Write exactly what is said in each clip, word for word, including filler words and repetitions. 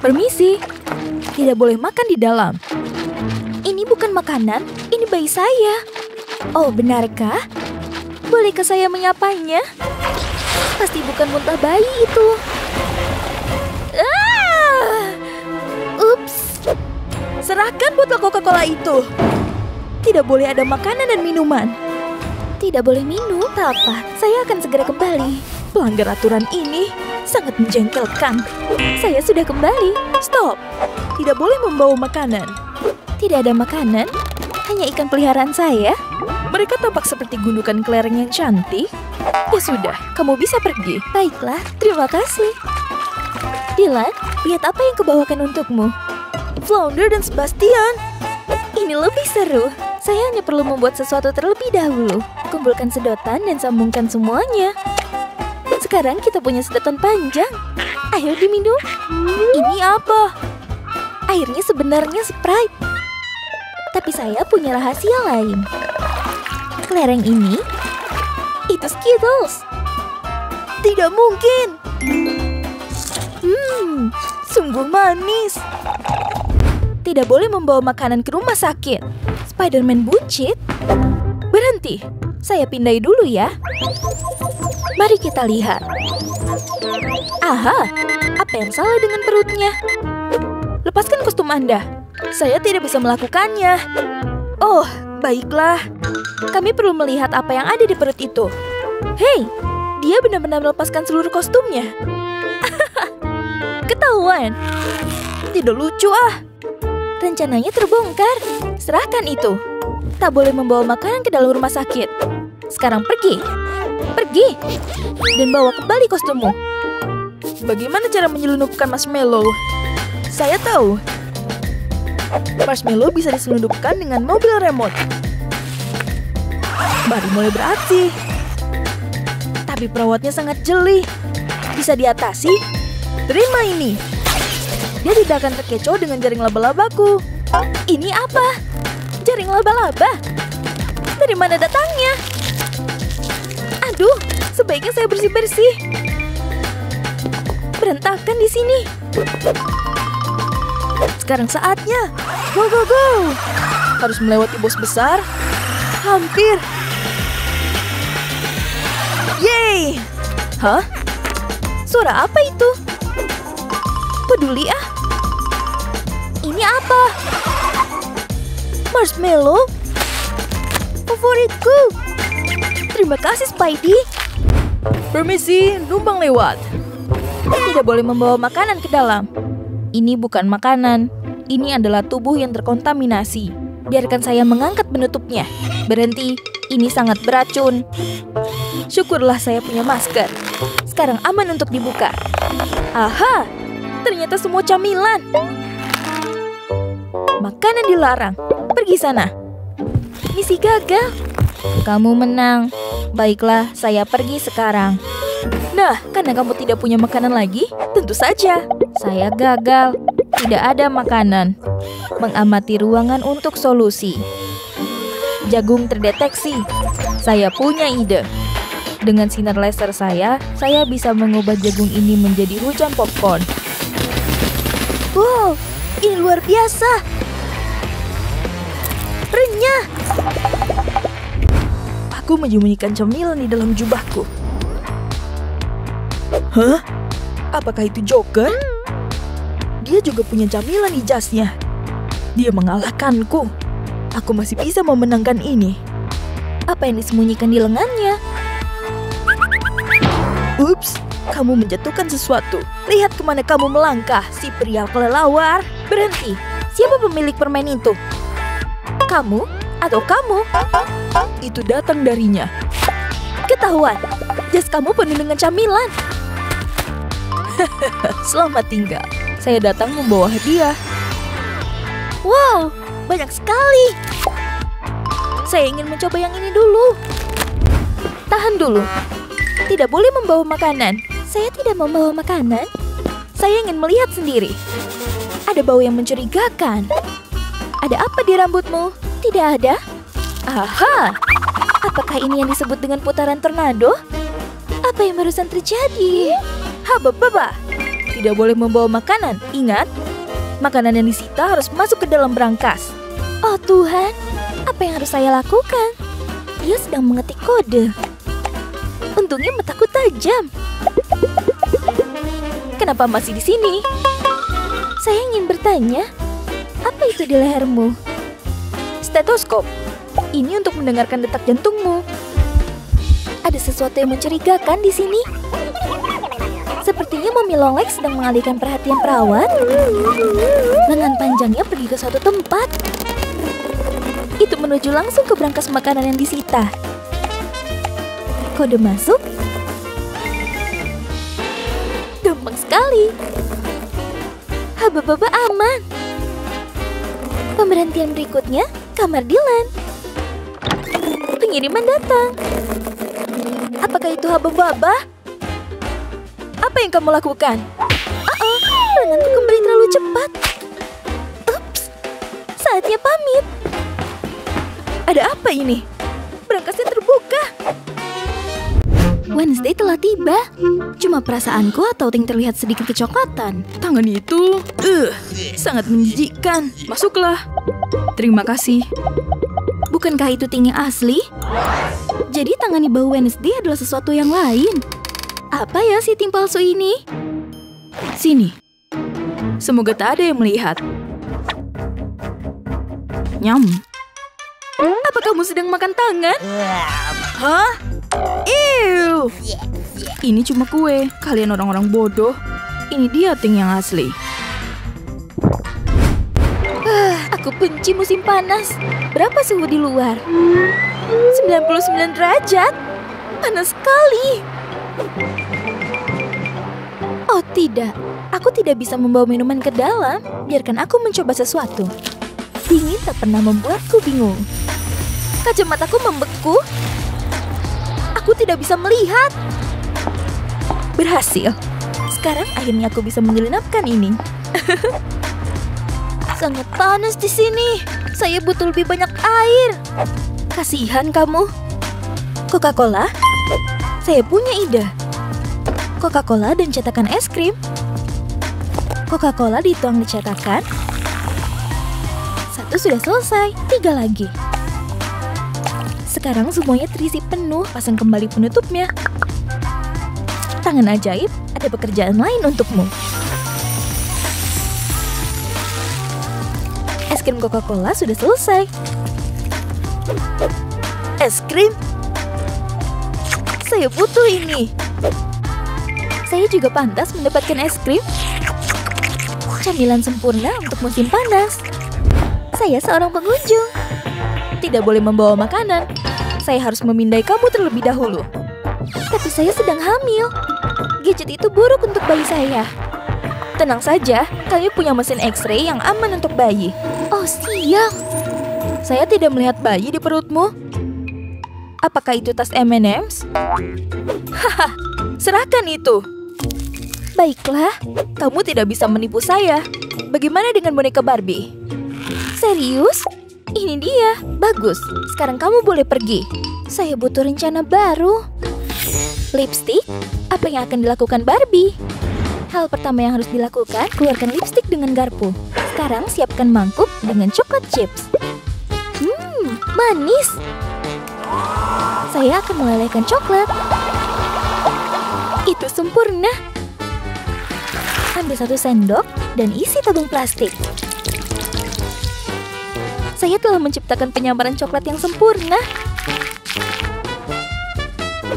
Permisi, tidak boleh makan di dalam. Ini bukan makanan, ini bayi saya. Oh, benarkah? Bolehkah saya menyapanya? Pasti bukan muntah bayi itu. Ah! Ups. Serahkan botol Coca-Cola itu. Tidak boleh ada makanan dan minuman. Tidak boleh minum. Tak apa, saya akan segera kembali. Pelanggar aturan ini sangat menjengkelkan. Saya sudah kembali. Stop. Tidak boleh membawa makanan. Tidak ada makanan, hanya ikan peliharaan saya. Mereka tampak seperti gundukan kelereng yang cantik. Ya sudah, kamu bisa pergi. Baiklah, terima kasih. Dylan, lihat apa yang kubawakan untukmu. Flounder dan Sebastian. Ini lebih seru. Saya hanya perlu membuat sesuatu terlebih dahulu. Kumpulkan sedotan dan sambungkan semuanya. Sekarang kita punya sedotan panjang. Ayo diminum. Ini apa? Airnya sebenarnya Sprite. Tapi saya punya rahasia lain. Kelereng ini, itu Skittles. Tidak mungkin. Hmm, sungguh manis. Tidak boleh membawa makanan ke rumah sakit. Spider-Man buncit. Berhenti, saya pindai dulu ya. Mari kita lihat. Aha, apa yang salah dengan perutnya? Lepaskan kostum Anda. Saya tidak bisa melakukannya. Oh, baiklah. Kami perlu melihat apa yang ada di perut itu. Hei, dia benar-benar melepaskan seluruh kostumnya. Ketahuan. Tidak lucu ah. Rencananya terbongkar. Serahkan itu. Tak boleh membawa makanan ke dalam rumah sakit. Sekarang pergi. Pergi. Dan bawa kembali kostummu. Bagaimana cara menyelundupkan marshmallow? Saya tahu. Marshmallow bisa diselundupkan dengan mobil remote. Baru mulai beraksi. Tapi perawatnya sangat jeli. Bisa diatasi. Terima ini. Dia didahkan terkecoh dengan jaring laba-labaku. Ini apa? Jaring laba-laba? Dari mana datangnya? Aduh, sebaiknya saya bersih-bersih. Berantakan di sini. Sekarang saatnya. Go, go, go. Harus melewati bos besar. Hampir. Yeay. Hah? Suara apa itu? Peduli ah. Ini apa? Marshmallow? Favoritku. Terima kasih, Spidey. Permisi, numpang lewat. Tidak boleh membawa makanan ke dalam. Ini bukan makanan. Ini adalah tubuh yang terkontaminasi. Biarkan saya mengangkat penutupnya. Berhenti, ini sangat beracun. Syukurlah saya punya masker. Sekarang aman untuk dibuka. Aha! Ternyata semua camilan. Makanan dilarang. Pergi sana. Misi gagal. Kamu menang. Baiklah, saya pergi sekarang. Nah, karena kamu tidak punya makanan lagi, tentu saja. Saya gagal. Tidak ada makanan. Mengamati ruangan untuk solusi. Jagung terdeteksi. Saya punya ide. Dengan sinar laser saya, saya bisa mengubah jagung ini menjadi hujan popcorn. Wow, ini luar biasa. Renyah. Aku menyembunyikan cemilan di dalam jubahku. Hah? Apakah itu Joker? Dia juga punya cemilan di jasnya. Dia mengalahkanku. Aku masih bisa memenangkan ini. Apa yang disembunyikan di lengannya? Ups. Kamu menjatuhkan sesuatu. Lihat kemana kamu melangkah, si pria kelelawar. Berhenti. Siapa pemilik permen itu? Kamu atau kamu? Itu datang darinya. Ketahuan. Jas kamu penuh dengan camilan. Selamat tinggal. Saya datang membawa hadiah. Wow, banyak sekali. Saya ingin mencoba yang ini dulu. Tahan dulu. Tidak boleh membawa makanan. Saya tidak membawa makanan. Saya ingin melihat sendiri. Ada bau yang mencurigakan. Ada apa di rambutmu? Tidak ada. Aha! Apakah ini yang disebut dengan putaran tornado? Apa yang barusan terjadi? Haba-baba. tidak boleh membawa makanan, ingat? Makanan yang disita harus masuk ke dalam brankas. Oh Tuhan, apa yang harus saya lakukan? Dia sedang mengetik kode. Untungnya mataku tajam. Kenapa masih di sini? Saya ingin bertanya, apa itu di lehermu? Stetoskop. Ini untuk mendengarkan detak jantungmu. Ada sesuatu yang mencurigakan di sini. Sepertinya Mommy Long Legs sedang mengalihkan perhatian perawat. Lengan panjangnya pergi ke suatu tempat. Itu menuju langsung ke brankas makanan yang disita. Kode masuk. Gampang sekali. Haba-haba aman. Pemberhentian berikutnya, kamar Dylan. Pengiriman datang. Apakah itu haba-haba? Apa yang kamu lakukan? Uh-oh, lenganku kembali terlalu cepat. Ups, saatnya pamit. Ada apa ini? Brankasnya terbuka. Wednesday telah tiba. Cuma perasaanku atau Ting terlihat sedikit kecoklatan. Tangan itu, uh, sangat menjijikkan. Masuklah. Terima kasih. Bukankah itu Ting yang asli? Jadi tangan di bawah Wednesday adalah sesuatu yang lain. Apa ya si Ting palsu ini? Sini. Semoga tak ada yang melihat. Nyam. Apa kamu sedang makan tangan? Hah? Ew. Ini cuma kue. Kalian orang-orang bodoh. Ini dia Ting yang asli. Ah, aku benci musim panas. Berapa suhu di luar? sembilan puluh sembilan derajat. Panas sekali. Oh tidak, aku tidak bisa membawa minuman ke dalam. Biarkan aku mencoba sesuatu. Dingin tak pernah membuatku bingung. Kacamataku membeku. Aku tidak bisa melihat. Berhasil. Sekarang akhirnya aku bisa menggelinapkan ini. Sangat panas di sini. Saya butuh lebih banyak air. Kasihan kamu. Coca-Cola? Saya punya ide. Coca-Cola dan cetakan es krim. Coca-Cola dituang di cetakan. Satu sudah selesai, tiga lagi. Sekarang semuanya terisi penuh, pasang kembali penutupnya. Tangan ajaib, ada pekerjaan lain untukmu. Es krim Coca-Cola sudah selesai. Es krim? Saya butuh ini. Saya juga pantas mendapatkan es krim. Camilan sempurna untuk musim panas. Saya seorang pengunjung. Tidak boleh membawa makanan. Saya harus memindai kamu terlebih dahulu. Tapi saya sedang hamil. Gadget itu buruk untuk bayi saya. Tenang saja, kami punya mesin X-ray yang aman untuk bayi. Oh siap. Saya tidak melihat bayi di perutmu. Apakah itu tas M and M's? Haha, serahkan itu. Baiklah, kamu tidak bisa menipu saya. Bagaimana dengan boneka Barbie? Serius? Ini dia, bagus. Sekarang kamu boleh pergi. Saya butuh rencana baru. Lipstik? Apa yang akan dilakukan Barbie? Hal pertama yang harus dilakukan, keluarkan lipstik dengan garpu. Sekarang siapkan mangkuk dengan coklat chips. Hmm, manis. Saya akan melelehkan coklat. Itu sempurna. Ambil satu sendok dan isi tabung plastik. Saya telah menciptakan penyamaran coklat yang sempurna.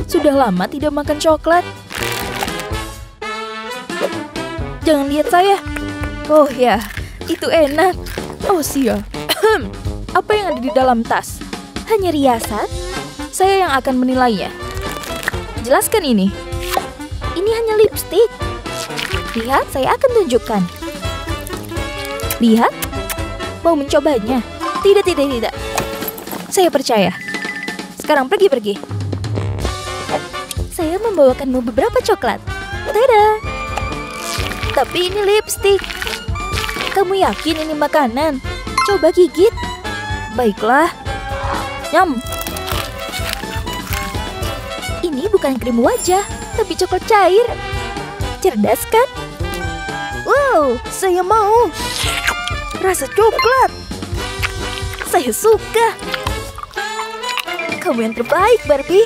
Sudah lama tidak makan coklat. Jangan lihat saya. Oh ya, itu enak. Oh siap. Apa yang ada di dalam tas? Hanya riasan. Saya yang akan menilainya. Jelaskan ini. Ini hanya lipstik. Lihat, saya akan tunjukkan. Lihat. Mau mencobanya? Tidak, tidak, tidak. Saya percaya. Sekarang pergi, pergi. Saya membawakanmu beberapa coklat. Tada! Tapi ini lipstik. Kamu yakin ini makanan? Coba gigit. Baiklah. Nyam. Bukan krim wajah, tapi coklat cair. Cerdas kan? Wow, saya mau rasa coklat. Saya suka. Kamu yang terbaik, Barbie.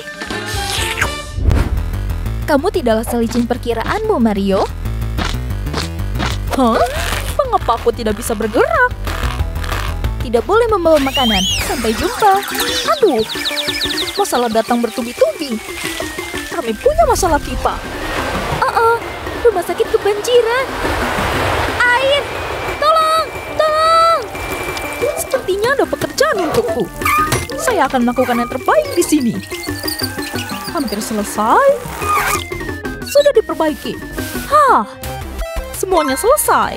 Kamu tidaklah selicin perkiraanmu, Mario. Hah? Mengapa aku tidak bisa bergerak? Tidak boleh membawa makanan. Sampai jumpa. Aduh, masalah datang bertubi-tubi. Kami punya masalah pipa. Oh, oh, rumah sakit kebanjiran. Air, tolong, tolong. Sepertinya ada pekerjaan untukku. Saya akan melakukan yang terbaik di sini. Hampir selesai. Sudah diperbaiki. Hah, semuanya selesai.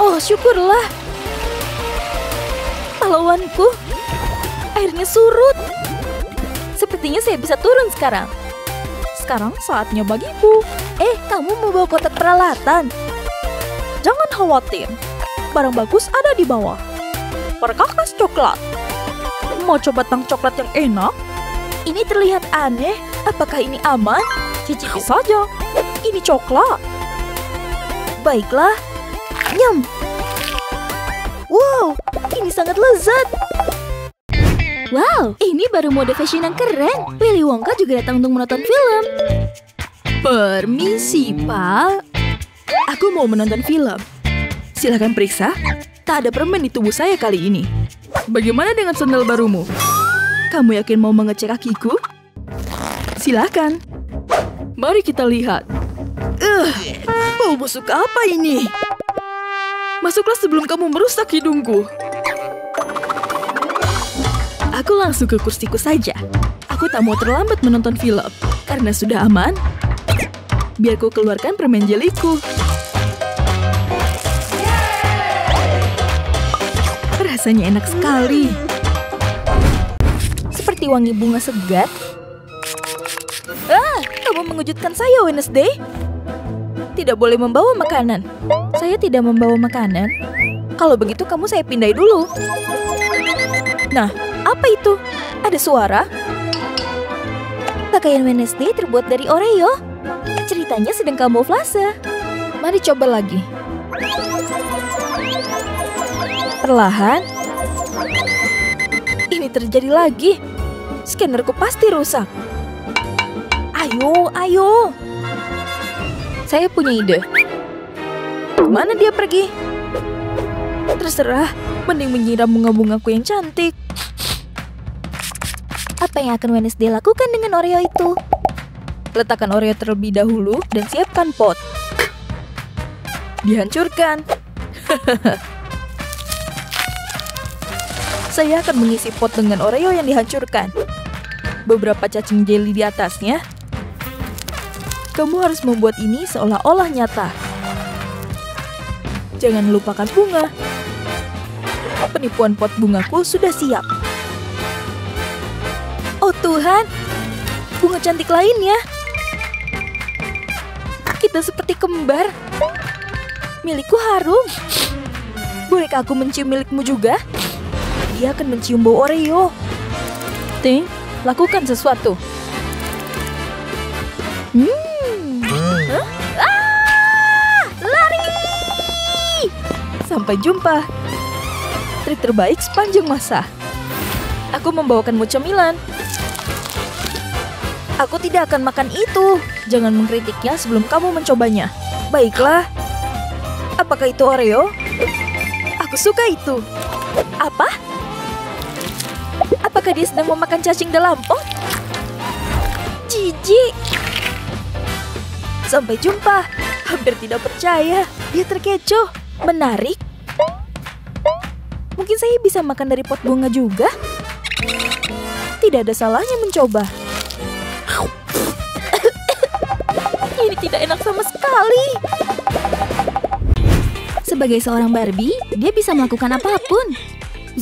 Oh, syukurlah. Pahlawanku, airnya surut. Sepertinya saya bisa turun sekarang. Sekarang saatnya bagiku. Eh, kamu membawa kotak peralatan. Jangan khawatir. Barang bagus ada di bawah. Perkakas coklat. Mau coba tang coklat yang enak? Ini terlihat aneh. Apakah ini aman? Cicipi saja. Ini coklat. Baiklah. Nyam. Wow, ini sangat lezat. Wow, ini baru mode fashion yang keren. Willy Wonka juga datang untuk menonton film. Permisi, Pak. Aku mau menonton film. Silahkan periksa. Tak ada permen di tubuh saya kali ini. Bagaimana dengan sandal barumu? Kamu yakin mau mengecek kakiku? Silahkan. Mari kita lihat. Uh, bau busuk apa ini? Masuklah sebelum kamu merusak hidungku. Aku langsung ke kursiku saja. Aku tak mau terlambat menonton film. Karena sudah aman, biar ku keluarkan permen jeliku. Rasanya enak sekali. Seperti wangi bunga segar. Ah, kamu mengejutkan saya, Wednesday. Tidak boleh membawa makanan. Saya tidak membawa makanan. Kalau begitu kamu saya pindai dulu. Nah, apa itu? Ada suara? Pakaian Wednesday terbuat dari Oreo. Ceritanya sedang kamuflase. Mari coba lagi. Perlahan. Ini terjadi lagi. Scannerku pasti rusak. Ayo, ayo. Saya punya ide. Mana dia pergi? Terserah, mending menyiram bunga-bungaku yang cantik. Apa yang akan Wednesday lakukan dengan Oreo itu? Letakkan Oreo terlebih dahulu dan siapkan pot. Dihancurkan. Saya akan mengisi pot dengan Oreo yang dihancurkan. Beberapa cacing jeli di atasnya. Kamu harus membuat ini seolah-olah nyata. Jangan lupakan bunga. Penipuan pot bungaku sudah siap. Oh Tuhan, bunga cantik lainnya. Kita seperti kembar. Milikku harum. Bolehkah aku mencium milikmu juga? Dia akan mencium bau Oreo. Ting, lakukan sesuatu. Hmm. Huh? Ah! Lari! Sampai jumpa. Trik terbaik sepanjang masa. Aku membawakanmu cemilan. Aku tidak akan makan itu. Jangan mengkritiknya sebelum kamu mencobanya. Baiklah. Apakah itu Oreo? Aku suka itu. Apa? Apakah dia sedang memakan cacing dalam pot? Jijik. Sampai jumpa. Hampir tidak percaya. Dia terkecoh. Menarik. Mungkin saya bisa makan dari pot bunga juga. Tidak ada salahnya mencoba. Ini tidak enak sama sekali. Sebagai seorang Barbie, dia bisa melakukan apapun.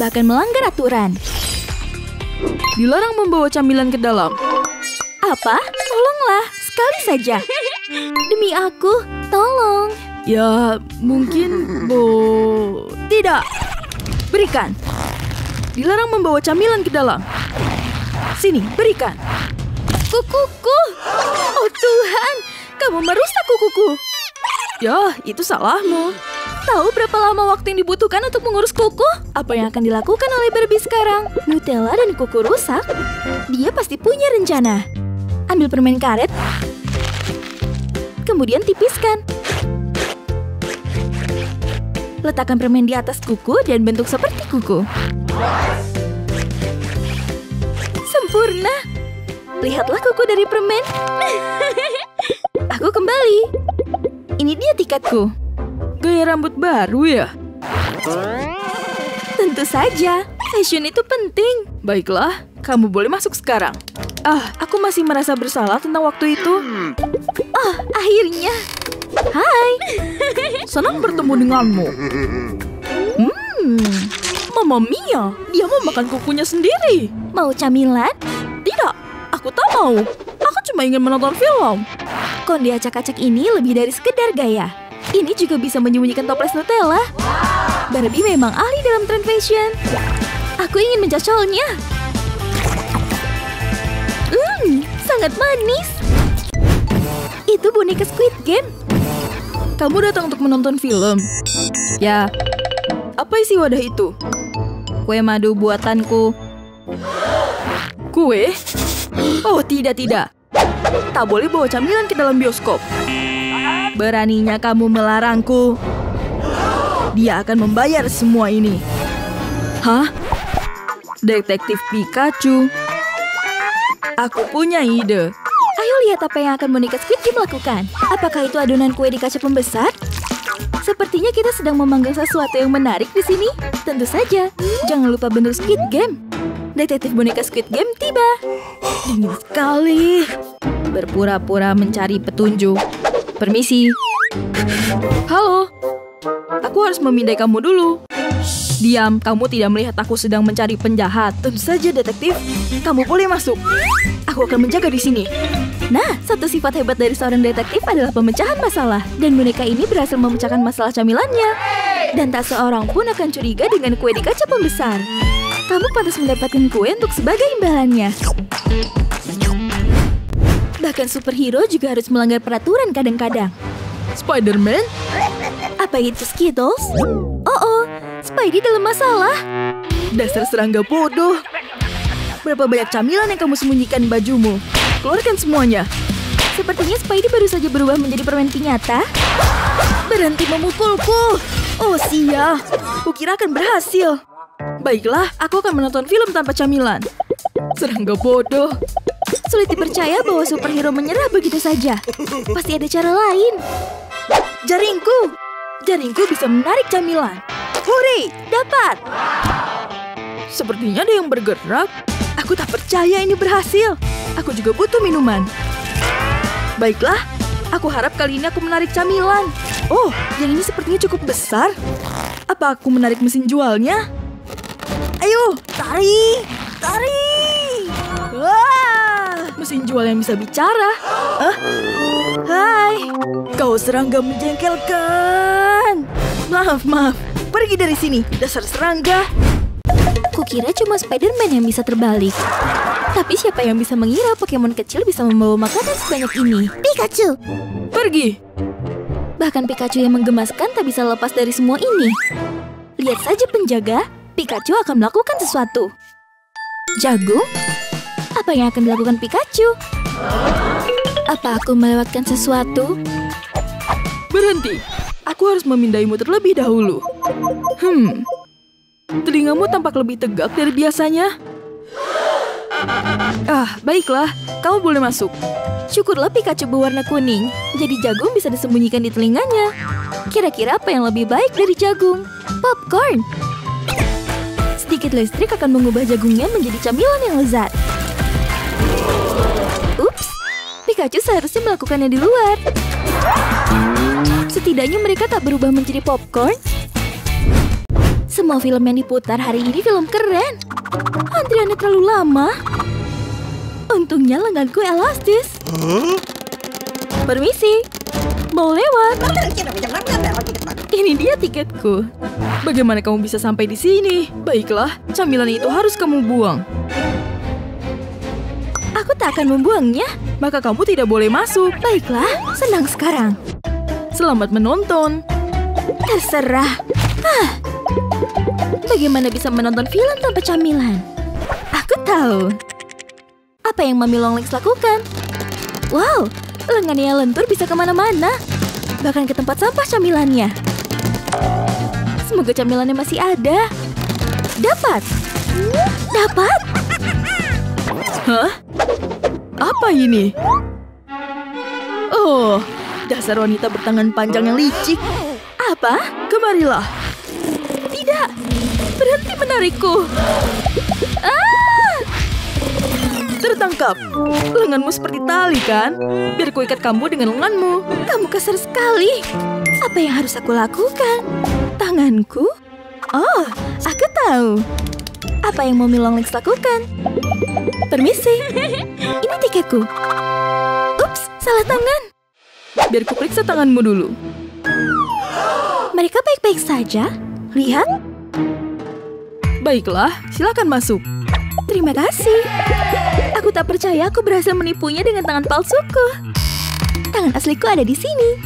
Bahkan melanggar aturan. Dilarang membawa camilan ke dalam. Apa? Tolonglah, sekali saja. Demi aku, tolong. Ya, mungkin bo... Tidak. Berikan. Dilarang membawa camilan ke dalam. Sini, berikan. Kukuku. Oh Tuhan, kamu merusak kukuku. Yah, itu salahmu. Tahu berapa lama waktu yang dibutuhkan untuk mengurus kuku? Apa yang akan dilakukan oleh Barbie sekarang? Nutella dan kuku rusak? Dia pasti punya rencana. Ambil permen karet, kemudian tipiskan. Letakkan permen di atas kuku dan bentuk seperti kuku. Sempurna! Lihatlah kuku dari permen. Aku kembali. Ini dia tiketku. Gaya rambut baru ya? Tentu saja. Fashion itu penting. Baiklah, kamu boleh masuk sekarang. Ah, aku masih merasa bersalah tentang waktu itu. Oh, akhirnya. Hai, senang bertemu denganmu. Hmm, Mama Mia, dia mau makan kukunya sendiri. Mau camilan? Tidak, aku tak mau. Aku cuma ingin menonton film. Konde acak-acak ini lebih dari sekedar gaya. Ini juga bisa menyembunyikan toples Nutella. Barbie memang ahli dalam tren fashion. Aku ingin mencocolnya. Hmm, sangat manis. Itu boneka Squid Game. Kamu datang untuk menonton film. Ya, apa isi wadah itu? Kue madu buatanku. Kue? Oh, tidak, tidak. Tak boleh bawa camilan ke dalam bioskop. Beraninya kamu melarangku. Dia akan membayar semua ini. Hah? Detektif Pikachu. Aku punya ide. Ayo lihat apa yang akan boneka Squid Game lakukan. Apakah itu adonan kue di kaca pembesar? Sepertinya kita sedang memanggang sesuatu yang menarik di sini. Tentu saja. Jangan lupa bentuk Squid Game. Detektif boneka Squid Game tiba. Dingin sekali. Berpura-pura mencari petunjuk. Permisi. Halo. Aku harus memindai kamu dulu. Diam, kamu tidak melihat aku sedang mencari penjahat. Tentu saja, detektif. Kamu boleh masuk. Aku akan menjaga di sini. Nah, satu sifat hebat dari seorang detektif adalah pemecahan masalah. Dan boneka ini berhasil memecahkan masalah camilannya. Dan tak seorang pun akan curiga dengan kue di kaca pembesar. Kamu pantas mendapatkan kue untuk sebagai imbalannya. Bahkan superhero juga harus melanggar peraturan kadang-kadang. Spider-Man? Apa itu Skittles? Oh-oh, Spidey dalam masalah. Dasar serangga bodoh. Berapa banyak camilan yang kamu sembunyikan bajumu? Keluarkan semuanya. Sepertinya Spidey baru saja berubah menjadi permen piñata. Berhenti memukulku. Oh, sia. Kukira akan berhasil. Baiklah, aku akan menonton film tanpa camilan. Serangga bodoh. Sulit dipercaya bahwa superhero menyerah begitu saja. Pasti ada cara lain. Jaringku. Jaringku bisa menarik camilan. Hore, dapat. Sepertinya ada yang bergerak. Aku tak percaya ini berhasil. Aku juga butuh minuman. Baiklah, aku harap kali ini aku menarik camilan. Oh, yang ini sepertinya cukup besar. Apa aku menarik mesin jualnya? Ayo, tarik, tarik. Wah, mesin jual yang bisa bicara. Hah? Hai, kau serangga menjengkelkan. Maaf, maaf. Pergi dari sini, dasar serangga. Kukira cuma Spider-Man yang bisa terbalik. Tapi siapa yang bisa mengira Pokemon kecil bisa membawa makanan sebanyak ini? Pikachu! Pergi! Bahkan Pikachu yang menggemaskan tak bisa lepas dari semua ini. Lihat saja penjaga, Pikachu akan melakukan sesuatu. Jagung? Apa yang akan dilakukan Pikachu? Apa aku melewatkan sesuatu? Berhenti! Aku harus memindaimu terlebih dahulu. Hmm... Telingamu tampak lebih tegak dari biasanya. Ah, baiklah. Kamu boleh masuk. Syukurlah Pikachu berwarna kuning. Jadi jagung bisa disembunyikan di telinganya. Kira-kira apa yang lebih baik dari jagung? Popcorn. Sedikit listrik akan mengubah jagungnya menjadi camilan yang lezat. Ups. Pikachu seharusnya melakukannya di luar. Setidaknya mereka tak berubah menjadi popcorn. Semua film yang diputar hari ini film keren. Antriannya terlalu lama. Untungnya lenganku elastis. Huh? Permisi, mau lewat. Ini dia tiketku. Bagaimana kamu bisa sampai di sini? Baiklah, camilan itu harus kamu buang. Aku tak akan membuangnya. Maka kamu tidak boleh masuk. Baiklah, senang sekarang. Selamat menonton. Terserah. Hah. Bagaimana bisa menonton film tanpa camilan? Aku tahu. Apa yang Mommy Long Legs lakukan? Wow, lengannya lentur bisa kemana-mana. Bahkan ke tempat sampah camilannya. Semoga camilannya masih ada. Dapat. Dapat. Hah? Apa ini? Oh, dasar wanita bertangan panjang yang licik. Apa? Kemarilah. Tidak. Berhenti menarikku. Ah! Tertangkap. Lenganmu seperti tali, kan? Biar ku ikat kamu dengan lenganmu. Kamu kasar sekali. Apa yang harus aku lakukan? Tanganku? Oh, aku tahu. Apa yang Mommy Long Legs lakukan? Permisi. Ini tiketku. Ups, salah tangan. Biar ku periksa tanganmu dulu. Mereka baik-baik saja. Lihat. Baiklah, silakan masuk. Terima kasih. Aku tak percaya aku berhasil menipunya dengan tangan palsuku. Tangan asliku ada di sini.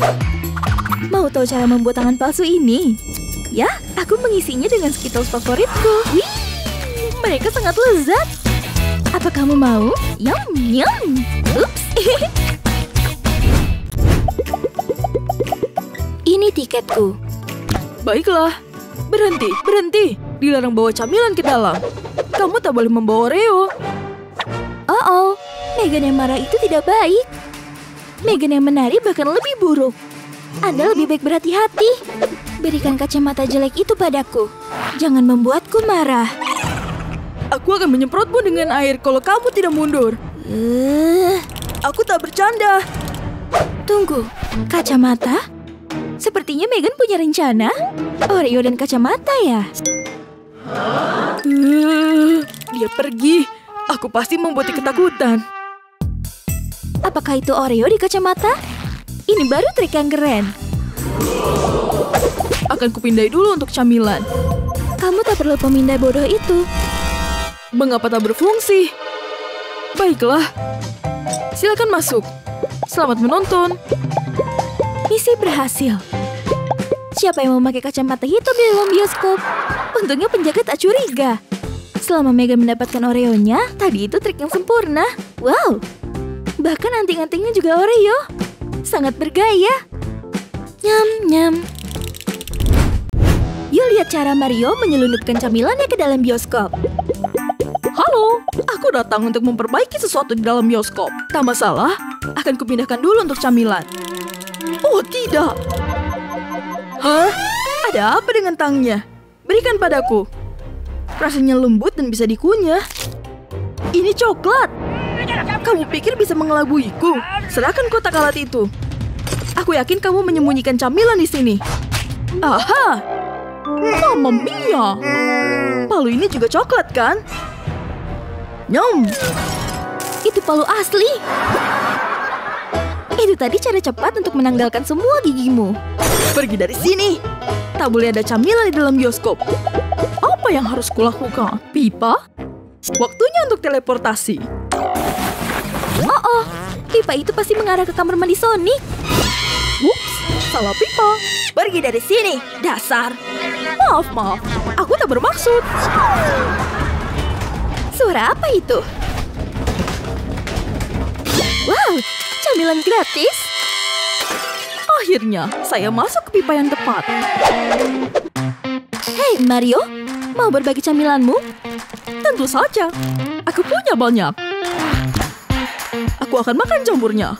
Mau tahu cara membuat tangan palsu ini? Ya, aku mengisinya dengan Skittles favoritku. Wih, mereka sangat lezat. Apa kamu mau? Yum, yum. Ups. Ini tiketku. Baiklah. Berhenti, berhenti. Dilarang bawa camilan ke dalam. Kamu tak boleh membawa Oreo. Oh-oh, Megan yang marah itu tidak baik. Megan yang menari bahkan lebih buruk. Anda lebih baik berhati-hati. Berikan kacamata jelek itu padaku. Jangan membuatku marah. Aku akan menyemprotmu dengan air kalau kamu tidak mundur. Uh. Aku tak bercanda. Tunggu, kacamata? Sepertinya Megan punya rencana. Oreo dan kacamata ya? Uh, dia pergi. Aku pasti membuat ketakutan. Apakah itu Oreo di kacamata? Ini baru trik yang keren. Akan kupindai dulu untuk camilan. Kamu tak perlu pemindai bodoh itu. Mengapa tak berfungsi? Baiklah. Silakan masuk. Selamat menonton. Misi berhasil. Siapa yang memakai kacamata hitam di dalam bioskop? Untungnya penjaga tak curiga. Selama Megan mendapatkan Oreo-nya, tadi itu trik yang sempurna. Wow. Bahkan anting-antingnya juga Oreo. Sangat bergaya. Nyam, nyam. Yuk lihat cara Mario menyelundupkan camilannya ke dalam bioskop. Halo, aku datang untuk memperbaiki sesuatu di dalam bioskop. Tak masalah, akan kupindahkan dulu untuk camilan. Oh, tidak. Hah? Ada apa dengan tangnya? Berikan padaku. Rasanya lembut dan bisa dikunyah. Ini coklat. Kamu pikir bisa mengelabuiku? Serahkan kotak alat itu. Aku yakin kamu menyembunyikan camilan di sini. Aha! Mamma mia! Palu ini juga coklat, kan? Nyom! Itu palu asli. Itu tadi cara cepat untuk menanggalkan semua gigimu. Pergi dari sini. Tak boleh ada camilan di dalam bioskop. Apa yang harus kulakukan? Pipa? Waktunya untuk teleportasi. Oh, oh. Pipa itu pasti mengarah ke kamar mandi Sonic. Ups, salah pipa. Pergi dari sini, dasar. Maaf, maaf. Aku tak bermaksud. Suara apa itu? Wow, camilan gratis. Akhirnya, saya masuk ke pipa yang tepat. Hei, Mario. Mau berbagi camilanmu? Tentu saja. Aku punya banyak. Aku akan makan jamurnya.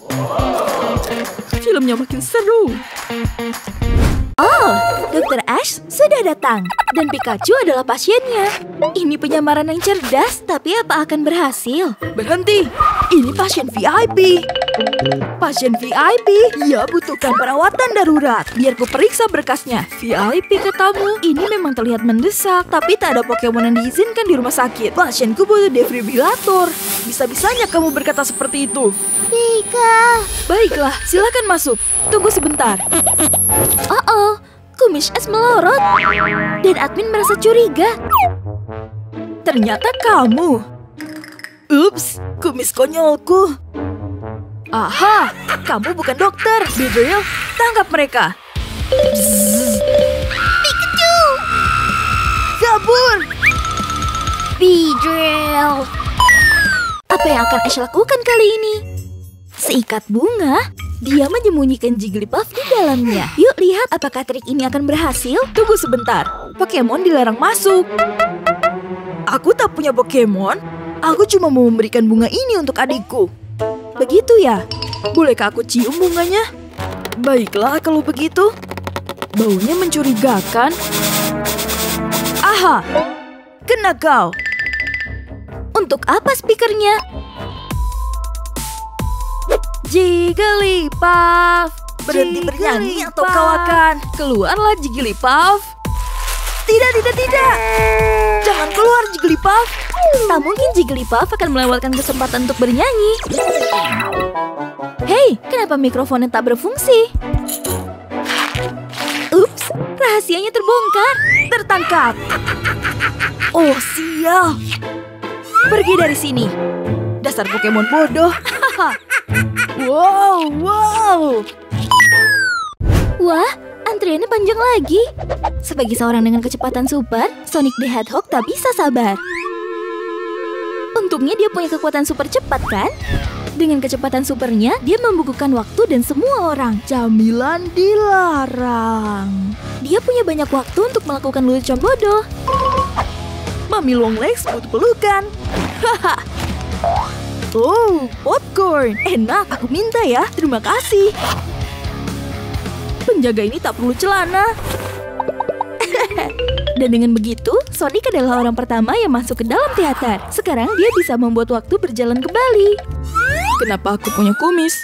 Filmnya makin seru. Oh, dokter Ash sudah datang. Dan Pikachu adalah pasiennya. Ini penyamaran yang cerdas, tapi apa akan berhasil? Berhenti. Ini pasien V I P. Pasien V I P? Ia butuhkan perawatan darurat. Biar ku periksa berkasnya. V I P ketemu. Ini memang terlihat mendesak, tapi tak ada Pokemon yang diizinkan di rumah sakit. Pasienku butuh defibrilator. Bisa-bisanya kamu berkata seperti itu. Pika. Baiklah, silakan masuk. Tunggu sebentar. Oh-oh, kumis es melorot. Dan admin merasa curiga. Ternyata kamu. Ups, kumis konyolku. Aha, kamu bukan dokter, Beedrill. Tangkap mereka. Psst. Pikachu! Kabur! Beedrill! Apa yang akan Ash lakukan kali ini? Seikat bunga? Dia menyembunyikan Jigglypuff di dalamnya. Yuk lihat apakah trik ini akan berhasil. Tunggu sebentar, Pokemon dilarang masuk. Aku tak punya Pokemon. Aku cuma mau memberikan bunga ini untuk adikku. Begitu ya? Bolehkah aku cium bunganya? Baiklah kalau begitu. Baunya mencurigakan. Aha! Kena kau. Untuk apa speakernya? Jigglypuff, berhenti bernyanyi atau kau akan keluarlah Jigglypuff. Tidak, tidak, tidak. Jangan keluar Jigglypuff. Tak mungkin Jigglypuff akan melewatkan kesempatan untuk bernyanyi. Hei, kenapa mikrofonnya tak berfungsi? Ups, rahasianya terbongkar. Tertangkap. Oh sial. Pergi dari sini. Dasar Pokemon bodoh. Wow, wow. Wah, antriannya panjang lagi. Sebagai seorang dengan kecepatan super, Sonic the Hedgehog tak bisa sabar. Untungnya dia punya kekuatan super cepat, kan? Dengan kecepatan supernya, dia membukukan waktu dan semua orang. Camilan dilarang. Dia punya banyak waktu untuk melakukan lelucon bodoh. Mommy Long Legs butuh pelukan. Haha. Oh, popcorn. Enak, aku minta ya. Terima kasih. Penjaga ini tak perlu celana. Dan dengan begitu, Sonic adalah orang pertama yang masuk ke dalam teater. Sekarang dia bisa membuat waktu berjalan kembali. Kenapa aku punya kumis?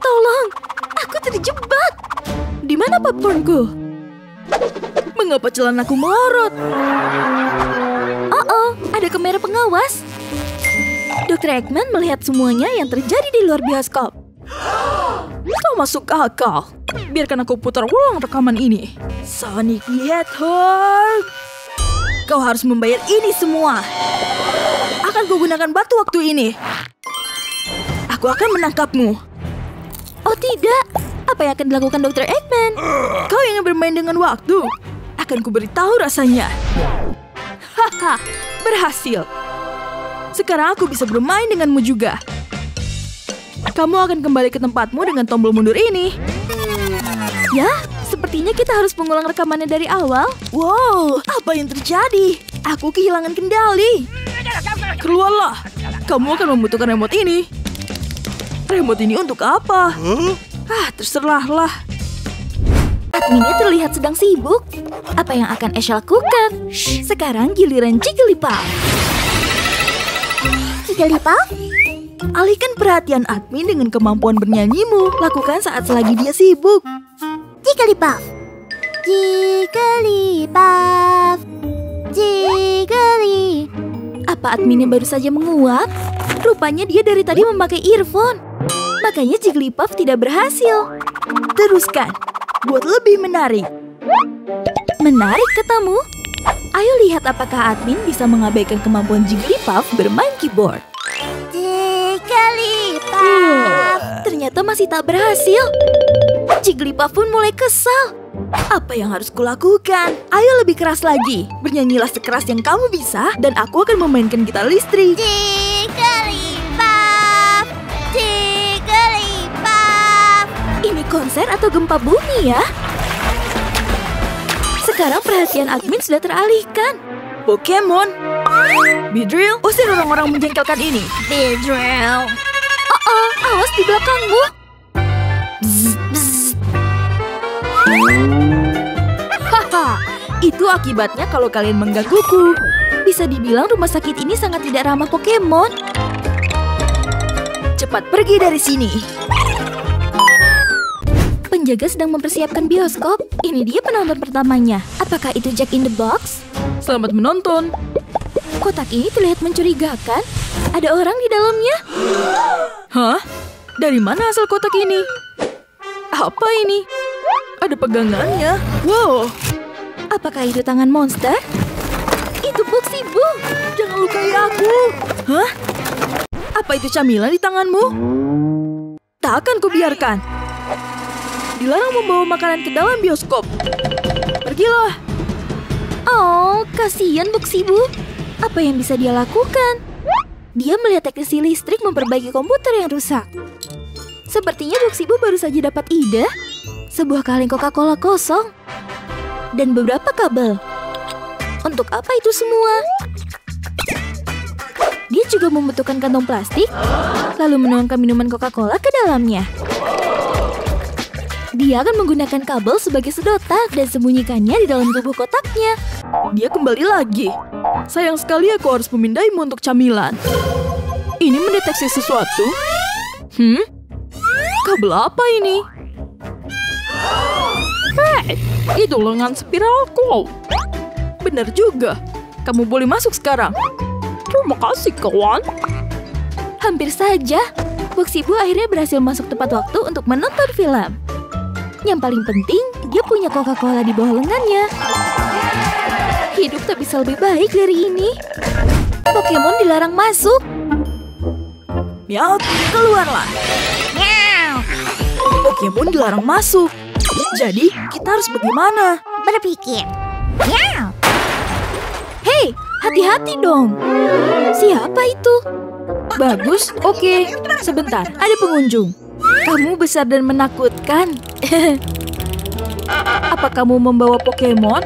Tolong, aku terjebak. Di mana popcornku? Mengapa celanaku melorot? Oh-oh, ada kamera pengawas. dokter Eggman melihat semuanya yang terjadi di luar bioskop. Kau masuk akal. Biarkan aku putar ulang rekaman ini. Sonic the Hedgehog. Kau harus membayar ini semua. Akan kugunakan batu waktu ini. Aku akan menangkapmu. Oh tidak. Apa yang akan dilakukan dokter Eggman? Kau ingin bermain dengan waktu. Akan kuberitahu rasanya. Haha, berhasil. Sekarang aku bisa bermain denganmu juga. Kamu akan kembali ke tempatmu dengan tombol mundur ini. Ya, sepertinya kita harus mengulang rekamannya dari awal. Wow, apa yang terjadi? Aku kehilangan kendali. Keluarlah, kamu akan membutuhkan remote ini. Remote ini untuk apa? Ah, terserahlah. Adminnya terlihat sedang sibuk. Apa yang akan Ash lakukan? Sekarang giliran Jigglypuff. Jigglypuff? Alihkan perhatian admin dengan kemampuan bernyanyimu. Lakukan saat selagi dia sibuk. Jigglypuff. Jigglypuff. Jiggly. Apa adminnya baru saja menguap? Rupanya dia dari tadi memakai earphone. Makanya Jigglypuff tidak berhasil. Teruskan. Buat lebih menarik. Menarik katamu? Ayo lihat apakah admin bisa mengabaikan kemampuan Jigglypuff bermain keyboard. Jigglypuff. Ternyata masih tak berhasil. Jigglypuff pun mulai kesal. Apa yang harus kulakukan? Ayo lebih keras lagi. Bernyanyilah sekeras yang kamu bisa dan aku akan memainkan gitar listrik. Jigglypuff. Jigglypuff. Ini konser atau gempa bumi ya? Sekarang perhatian admin sudah teralihkan. Pokemon. Beedrill, usir orang-orang menjengkelkan ini. Beedrill. Oh, oh, awas di belakangmu. Bzz, bzz. Haha, itu akibatnya kalau kalian menggangguku. Bisa dibilang rumah sakit ini sangat tidak ramah Pokemon. Cepat pergi dari sini. Penjaga sedang mempersiapkan bioskop. Ini dia penonton pertamanya. Apakah itu Jack in the Box? Selamat menonton. Kotak ini terlihat mencurigakan. Ada orang di dalamnya. Hah? Dari mana asal kotak ini? Apa ini? Ada pegangannya. Wow. Apakah itu tangan monster? Itu Boxy Boo. Jangan lukai aku. Hah? Apa itu camilan di tanganmu? Tak akan kubiarkan. Dilarang membawa makanan ke dalam bioskop. Pergilah. Oh, kasihan Buksibu. Apa yang bisa dia lakukan? Dia melihat teknisi listrik memperbaiki komputer yang rusak. Sepertinya Buksibu baru saja dapat ide. Sebuah kaleng Coca-Cola kosong. Dan beberapa kabel. Untuk apa itu semua? Dia juga membutuhkan kantong plastik, lalu menuangkan minuman Coca-Cola ke dalamnya. Dia akan menggunakan kabel sebagai sedotan dan sembunyikannya di dalam tubuh kotaknya. Dia kembali lagi. Sayang sekali aku harus memindaimu untuk camilan. Ini mendeteksi sesuatu. Hmm? Kabel apa ini? Hei, itu lengan spiralku. Benar juga. Kamu boleh masuk sekarang. Terima kasih, kawan. Hampir saja, Buksibu akhirnya berhasil masuk tepat waktu untuk menonton film. Yang paling penting, dia punya Coca-Cola di bawah lengannya. Hidup tak bisa lebih baik dari ini. Pokemon dilarang masuk. Miau, keluarlah. Pokemon dilarang masuk. Jadi, kita harus bagaimana? Berpikir. Miau. Hei, hati-hati dong. Siapa itu? Bagus, oke. Okay. Sebentar, ada pengunjung. Kamu besar dan menakutkan. Apa kamu membawa Pokemon?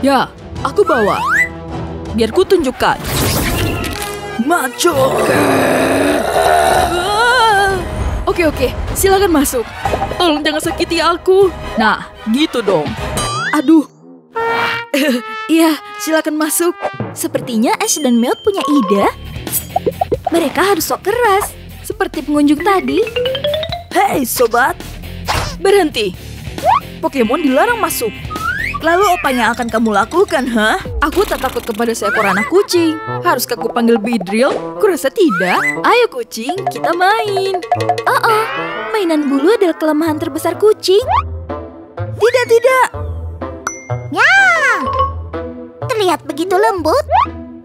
Ya, aku bawa. Biar ku tunjukkan. Maco. Oke, oke. Silakan masuk. Tolong jangan sakiti aku. Nah, gitu dong. Aduh. Iya, silakan masuk. Sepertinya Ash dan Mew punya ide. Mereka harus sok keras, seperti pengunjung tadi. Hei, sobat. Berhenti. Pokemon dilarang masuk. Lalu apa yang akan kamu lakukan, ha? Aku tak takut kepada seekor anak kucing. Haruskah aku panggil Beedrill? Kurasa tidak. Ayo kucing, kita main. Oh, oh. Mainan bulu adalah kelemahan terbesar kucing. Tidak, tidak. Ya. Terlihat begitu lembut.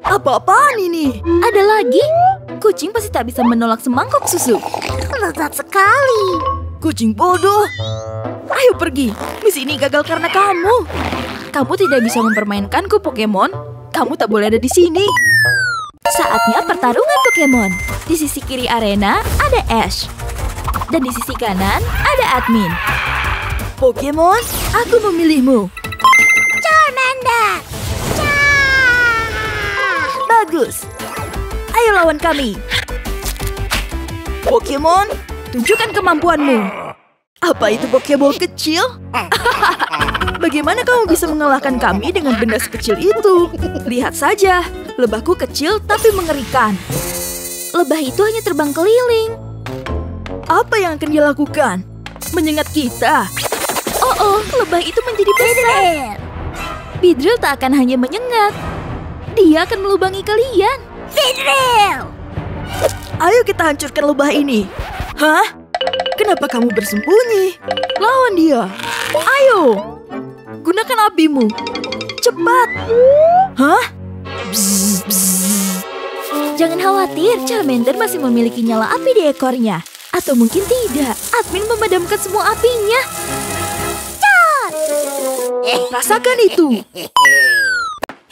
Apa-apaan ini? Ada lagi. Kucing pasti tak bisa menolak semangkuk susu. Lezat sekali. Kucing bodoh. Ayo pergi. Misi ini gagal karena kamu. Kamu tidak bisa mempermainkanku, Pokemon. Kamu tak boleh ada di sini. Saatnya pertarungan Pokemon. Di sisi kiri arena ada Ash. Dan di sisi kanan ada admin. Pokemon, aku memilihmu. Charmander. Bagus. Ayo lawan kami. Pokemon, tunjukkan kemampuanmu. Apa itu Pokeball kecil? Bagaimana kamu bisa mengalahkan kami dengan benda sekecil itu? Lihat saja, lebahku kecil tapi mengerikan. Lebah itu hanya terbang keliling. Apa yang akan dia lakukan? Menyengat kita. Oh, oh, lebah itu menjadi besar. Beedrill tak akan hanya menyengat. Dia akan melubangi kalian. Beedrill! Ayo kita hancurkan lubang ini. Hah? Kenapa kamu bersembunyi? Lawan dia. Ayo. Gunakan apimu. Cepat. Hah? Bzz, bzz. Jangan khawatir, Charmander masih memiliki nyala api di ekornya. Atau mungkin tidak. Admin memadamkan semua apinya. Cat! Rasakan itu.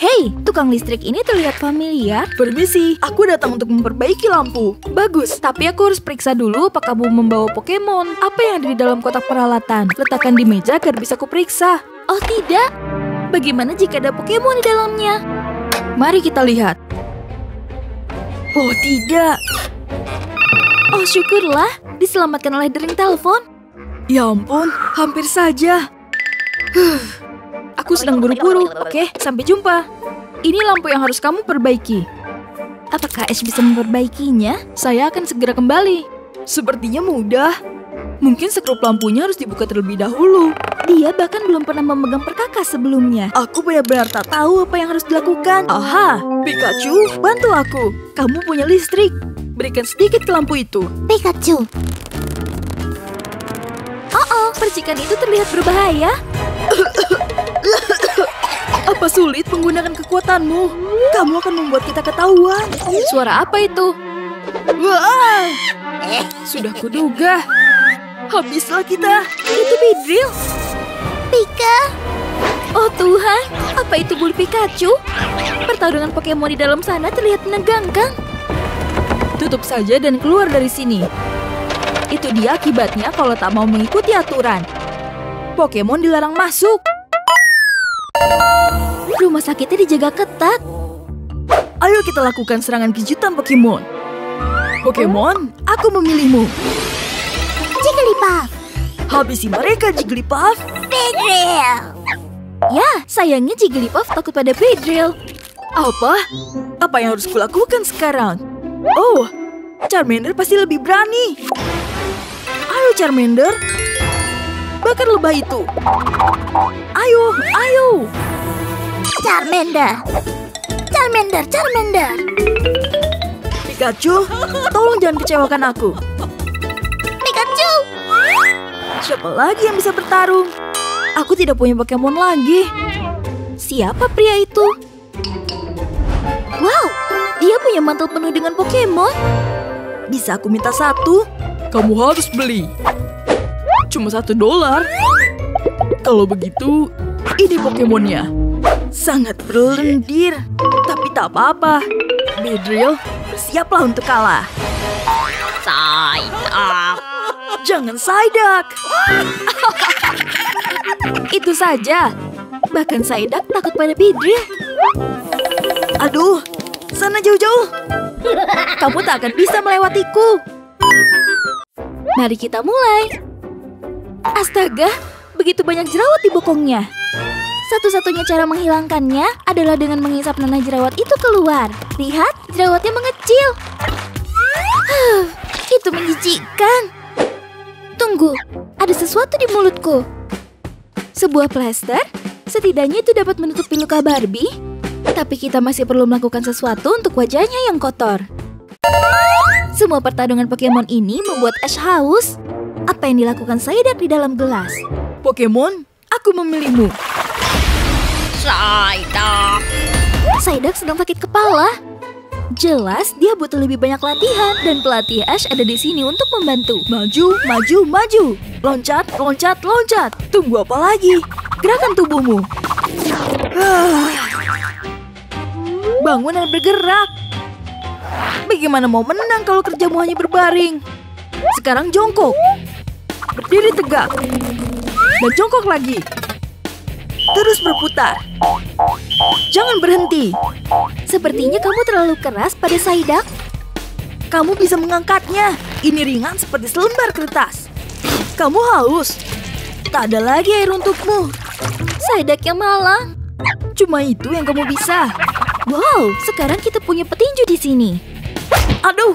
Hei, tukang listrik ini terlihat familiar. Permisi, aku datang untuk memperbaiki lampu. Bagus, tapi aku harus periksa dulu apakah kamu membawa Pokemon. Apa yang ada di dalam kotak peralatan? Letakkan di meja agar bisa kuperiksa. Oh tidak, bagaimana jika ada Pokemon di dalamnya? Mari kita lihat. Oh tidak. Oh syukurlah, diselamatkan oleh dering telepon. Ya ampun, hampir saja. Huh. Aku sedang buru-buru. Oke, sampai jumpa. Ini lampu yang harus kamu perbaiki. Apakah Ash bisa memperbaikinya? Saya akan segera kembali. Sepertinya mudah. Mungkin sekrup lampunya harus dibuka terlebih dahulu. Dia bahkan belum pernah memegang perkakas sebelumnya. Aku benar-benar tak tahu apa yang harus dilakukan. Aha, Pikachu, bantu aku. Kamu punya listrik. Berikan sedikit ke lampu itu. Pikachu. Oh-oh, percikan itu terlihat berbahaya. Apa sulit menggunakan kekuatanmu? Kamu akan membuat kita ketahuan. Suara apa itu? Wah! Sudah kuduga. Habislah kita. Itu Beedrill. Pika. Oh Tuhan, apa itu bulu Pikachu? Pertarungan Pokemon di dalam sana terlihat menegangkan. Tutup saja dan keluar dari sini. Itu dia akibatnya kalau tak mau mengikuti aturan. Pokemon dilarang masuk. Rumah sakitnya dijaga ketat. Ayo kita lakukan serangan kejutan Pokemon. Pokemon, aku memilihmu. Jigglypuff. Habisi mereka, Jigglypuff. Beedrill. Ya, sayangnya Jigglypuff takut pada Beedrill. Apa? Apa yang harus kulakukan sekarang? Oh, Charmander pasti lebih berani. Ayo, Charmander. Bakar lebah itu. Ayo, ayo. Charmander. Charmander, Charmander. Pikachu, tolong jangan kecewakan aku. Pikachu. Siapa lagi yang bisa bertarung? Aku tidak punya Pokemon lagi. Siapa pria itu? Wow, dia punya mantel penuh dengan Pokemon. Bisa aku minta satu? Kamu harus beli. Cuma satu dolar. Kalau begitu, ini Pokemonnya. Sangat berlendir. Tapi tak apa-apa. Beedrill, bersiaplah untuk kalah. Psyduck. Jangan Psyduck. Itu saja. Bahkan Psyduck takut pada Beedrill. Aduh, sana jauh-jauh. Kamu tak akan bisa melewatiku. Mari kita mulai. Astaga, begitu banyak jerawat di bokongnya. Satu-satunya cara menghilangkannya adalah dengan mengisap nanah jerawat itu keluar. Lihat, jerawatnya mengecil. Huh, itu menjijikkan. Tunggu, ada sesuatu di mulutku. Sebuah plester, setidaknya itu dapat menutupi luka Barbie. Tapi kita masih perlu melakukan sesuatu untuk wajahnya yang kotor. Semua pertarungan Pokemon ini membuat Ash haus. Apa yang dilakukan Psyduck di dalam gelas? Pokemon, aku memilihmu. Psyduck. Psyduck sedang sakit kepala. Jelas dia butuh lebih banyak latihan dan pelatih Ash ada di sini untuk membantu. Maju, maju, maju. Loncat, loncat, loncat. Tunggu apa lagi? Gerakan tubuhmu. Bangun dan bergerak. Bagaimana mau menang kalau kerjamu hanya berbaring? Sekarang jongkok. Berdiri tegak. Dan jongkok lagi. Terus berputar. Jangan berhenti. Sepertinya kamu terlalu keras pada Psyduck. Kamu bisa mengangkatnya. Ini ringan seperti selembar kertas. Kamu haus. Tak ada lagi air untukmu. Psyduck yang malang. Cuma itu yang kamu bisa. Wow, sekarang kita punya petinju di sini. Aduh.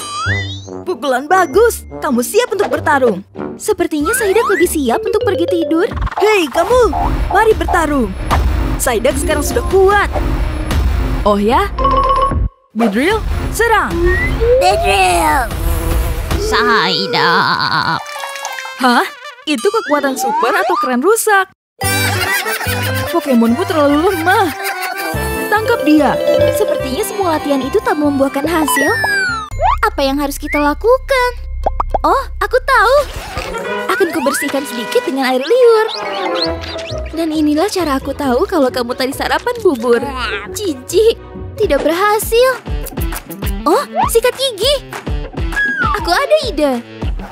Pukulan bagus. Kamu siap untuk bertarung. Sepertinya Psyduck lebih siap untuk pergi tidur. Hei kamu, mari bertarung. Psyduck sekarang sudah kuat. Oh ya? Beedrill, serang. Beedrill. Psyduck. Hah? Itu kekuatan super atau keren rusak? Pokemonku terlalu lemah. Tangkap dia. Sepertinya semua latihan itu tak membuahkan hasil. Apa yang harus kita lakukan? Oh, aku tahu. Akan kubersihkan sedikit dengan air liur. Dan inilah cara aku tahu kalau kamu tadi sarapan bubur. Jijik, tidak berhasil. Oh, sikat gigi. Aku ada ide.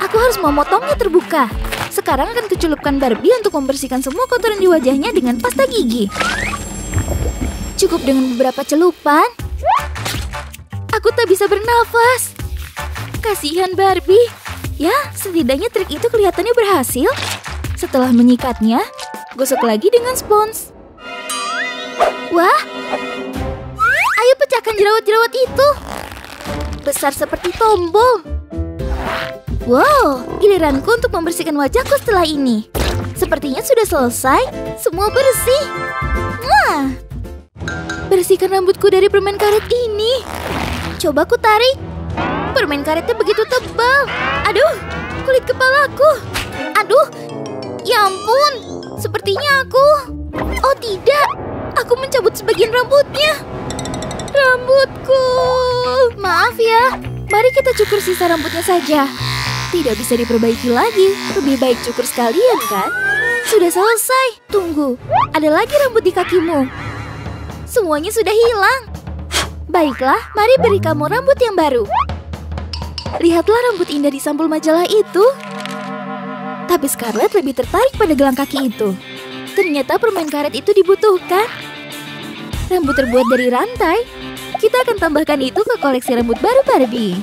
Aku harus memotongnya terbuka. Sekarang akan kucelupkan Barbie untuk membersihkan semua kotoran di wajahnya dengan pasta gigi. Cukup dengan beberapa celupan. Aku tak bisa bernafas. Kasihan Barbie. Ya, setidaknya trik itu kelihatannya berhasil. Setelah menyikatnya, gosok lagi dengan spons. Wah, ayo pecahkan jerawat-jerawat itu. Besar seperti tombol. Wow, giliranku untuk membersihkan wajahku setelah ini. Sepertinya sudah selesai. Semua bersih. Wah, bersihkan rambutku dari permen karet ini. Coba aku tarik. Permen karetnya begitu tebal. Aduh, kulit kepalaku. Aduh, ya ampun. Sepertinya aku... Oh tidak, aku mencabut sebagian rambutnya. Rambutku. Maaf ya, mari kita cukur sisa rambutnya saja. tidak bisa diperbaiki lagi. Lebih baik cukur sekalian, kan? Sudah selesai. Tunggu, ada lagi rambut di kakimu. Semuanya sudah hilang. Baiklah, mari beri kamu rambut yang baru. Lihatlah rambut indah di sampul majalah itu. Tapi Scarlett lebih tertarik pada gelang kaki itu. Ternyata permen karet itu dibutuhkan. Rambut terbuat dari rantai. Kita akan tambahkan itu ke koleksi rambut baru Barbie.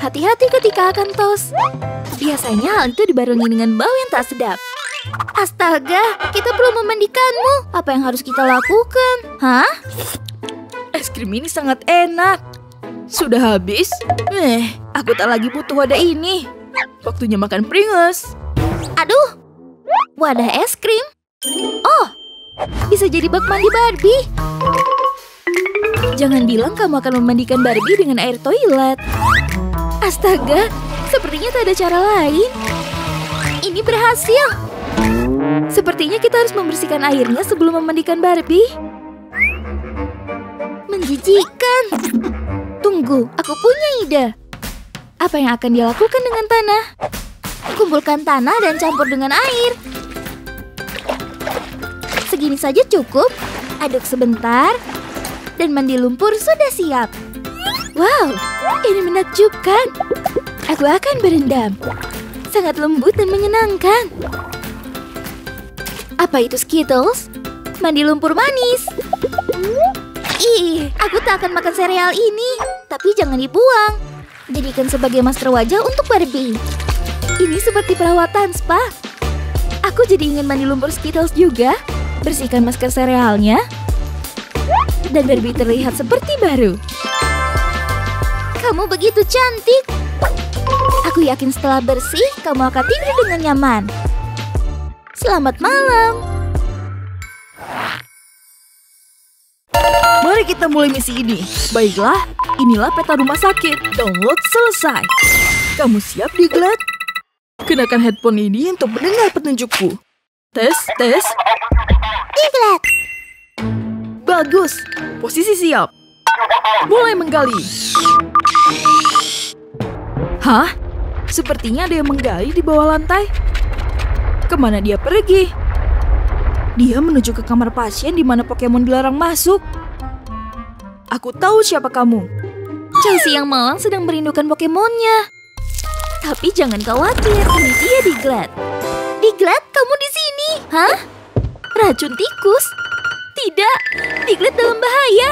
Hati-hati ketika akan tos. Biasanya hal itu dibarengi dengan bau yang tak sedap. Astaga, kita perlu memandikanmu. Apa yang harus kita lakukan? Hah? Es krim ini sangat enak. Sudah habis? Eh, aku tak lagi butuh wadah ini. Waktunya makan Pringles. Aduh, wadah es krim. Oh, bisa jadi bak mandi Barbie. Jangan bilang kamu akan memandikan Barbie dengan air toilet. Astaga, sepertinya tak ada cara lain. Ini berhasil. Sepertinya kita harus membersihkan airnya sebelum memandikan Barbie. Menjijikan. Tunggu, aku punya ide. Apa yang akan dia lakukan dengan tanah? Kumpulkan tanah dan campur dengan air. Segini saja cukup. Aduk sebentar. Dan mandi lumpur sudah siap. Wow, ini menakjubkan. Aku akan berendam. Sangat lembut dan menyenangkan. Apa itu Skittles? Mandi lumpur manis. Ih, aku tak akan makan sereal ini. Tapi jangan dibuang. Jadikan sebagai masker wajah untuk Barbie. Ini seperti perawatan spa. Aku jadi ingin mandi lumpur Skittles juga. Bersihkan masker serealnya. Dan Barbie terlihat seperti baru. Kamu begitu cantik. Aku yakin setelah bersih, kamu akan tidur dengan nyaman. Selamat malam. Mari kita mulai misi ini. Baiklah, inilah peta rumah sakit. Download selesai. Kamu siap, Diglett? Kenakan headphone ini untuk mendengar petunjukku. Tes, tes. Diglett. Bagus. Posisi siap. Mulai menggali. Hah? Sepertinya ada yang menggali di bawah lantai. Kemana dia pergi? Dia menuju ke kamar pasien di mana Pokemon dilarang masuk. Aku tahu siapa kamu. Chansey yang malang sedang merindukan Pokemonnya. Tapi jangan khawatir, ini dia Diglett. Diglett, kamu di sini. Hah? Racun tikus? Tidak, Diglett dalam bahaya.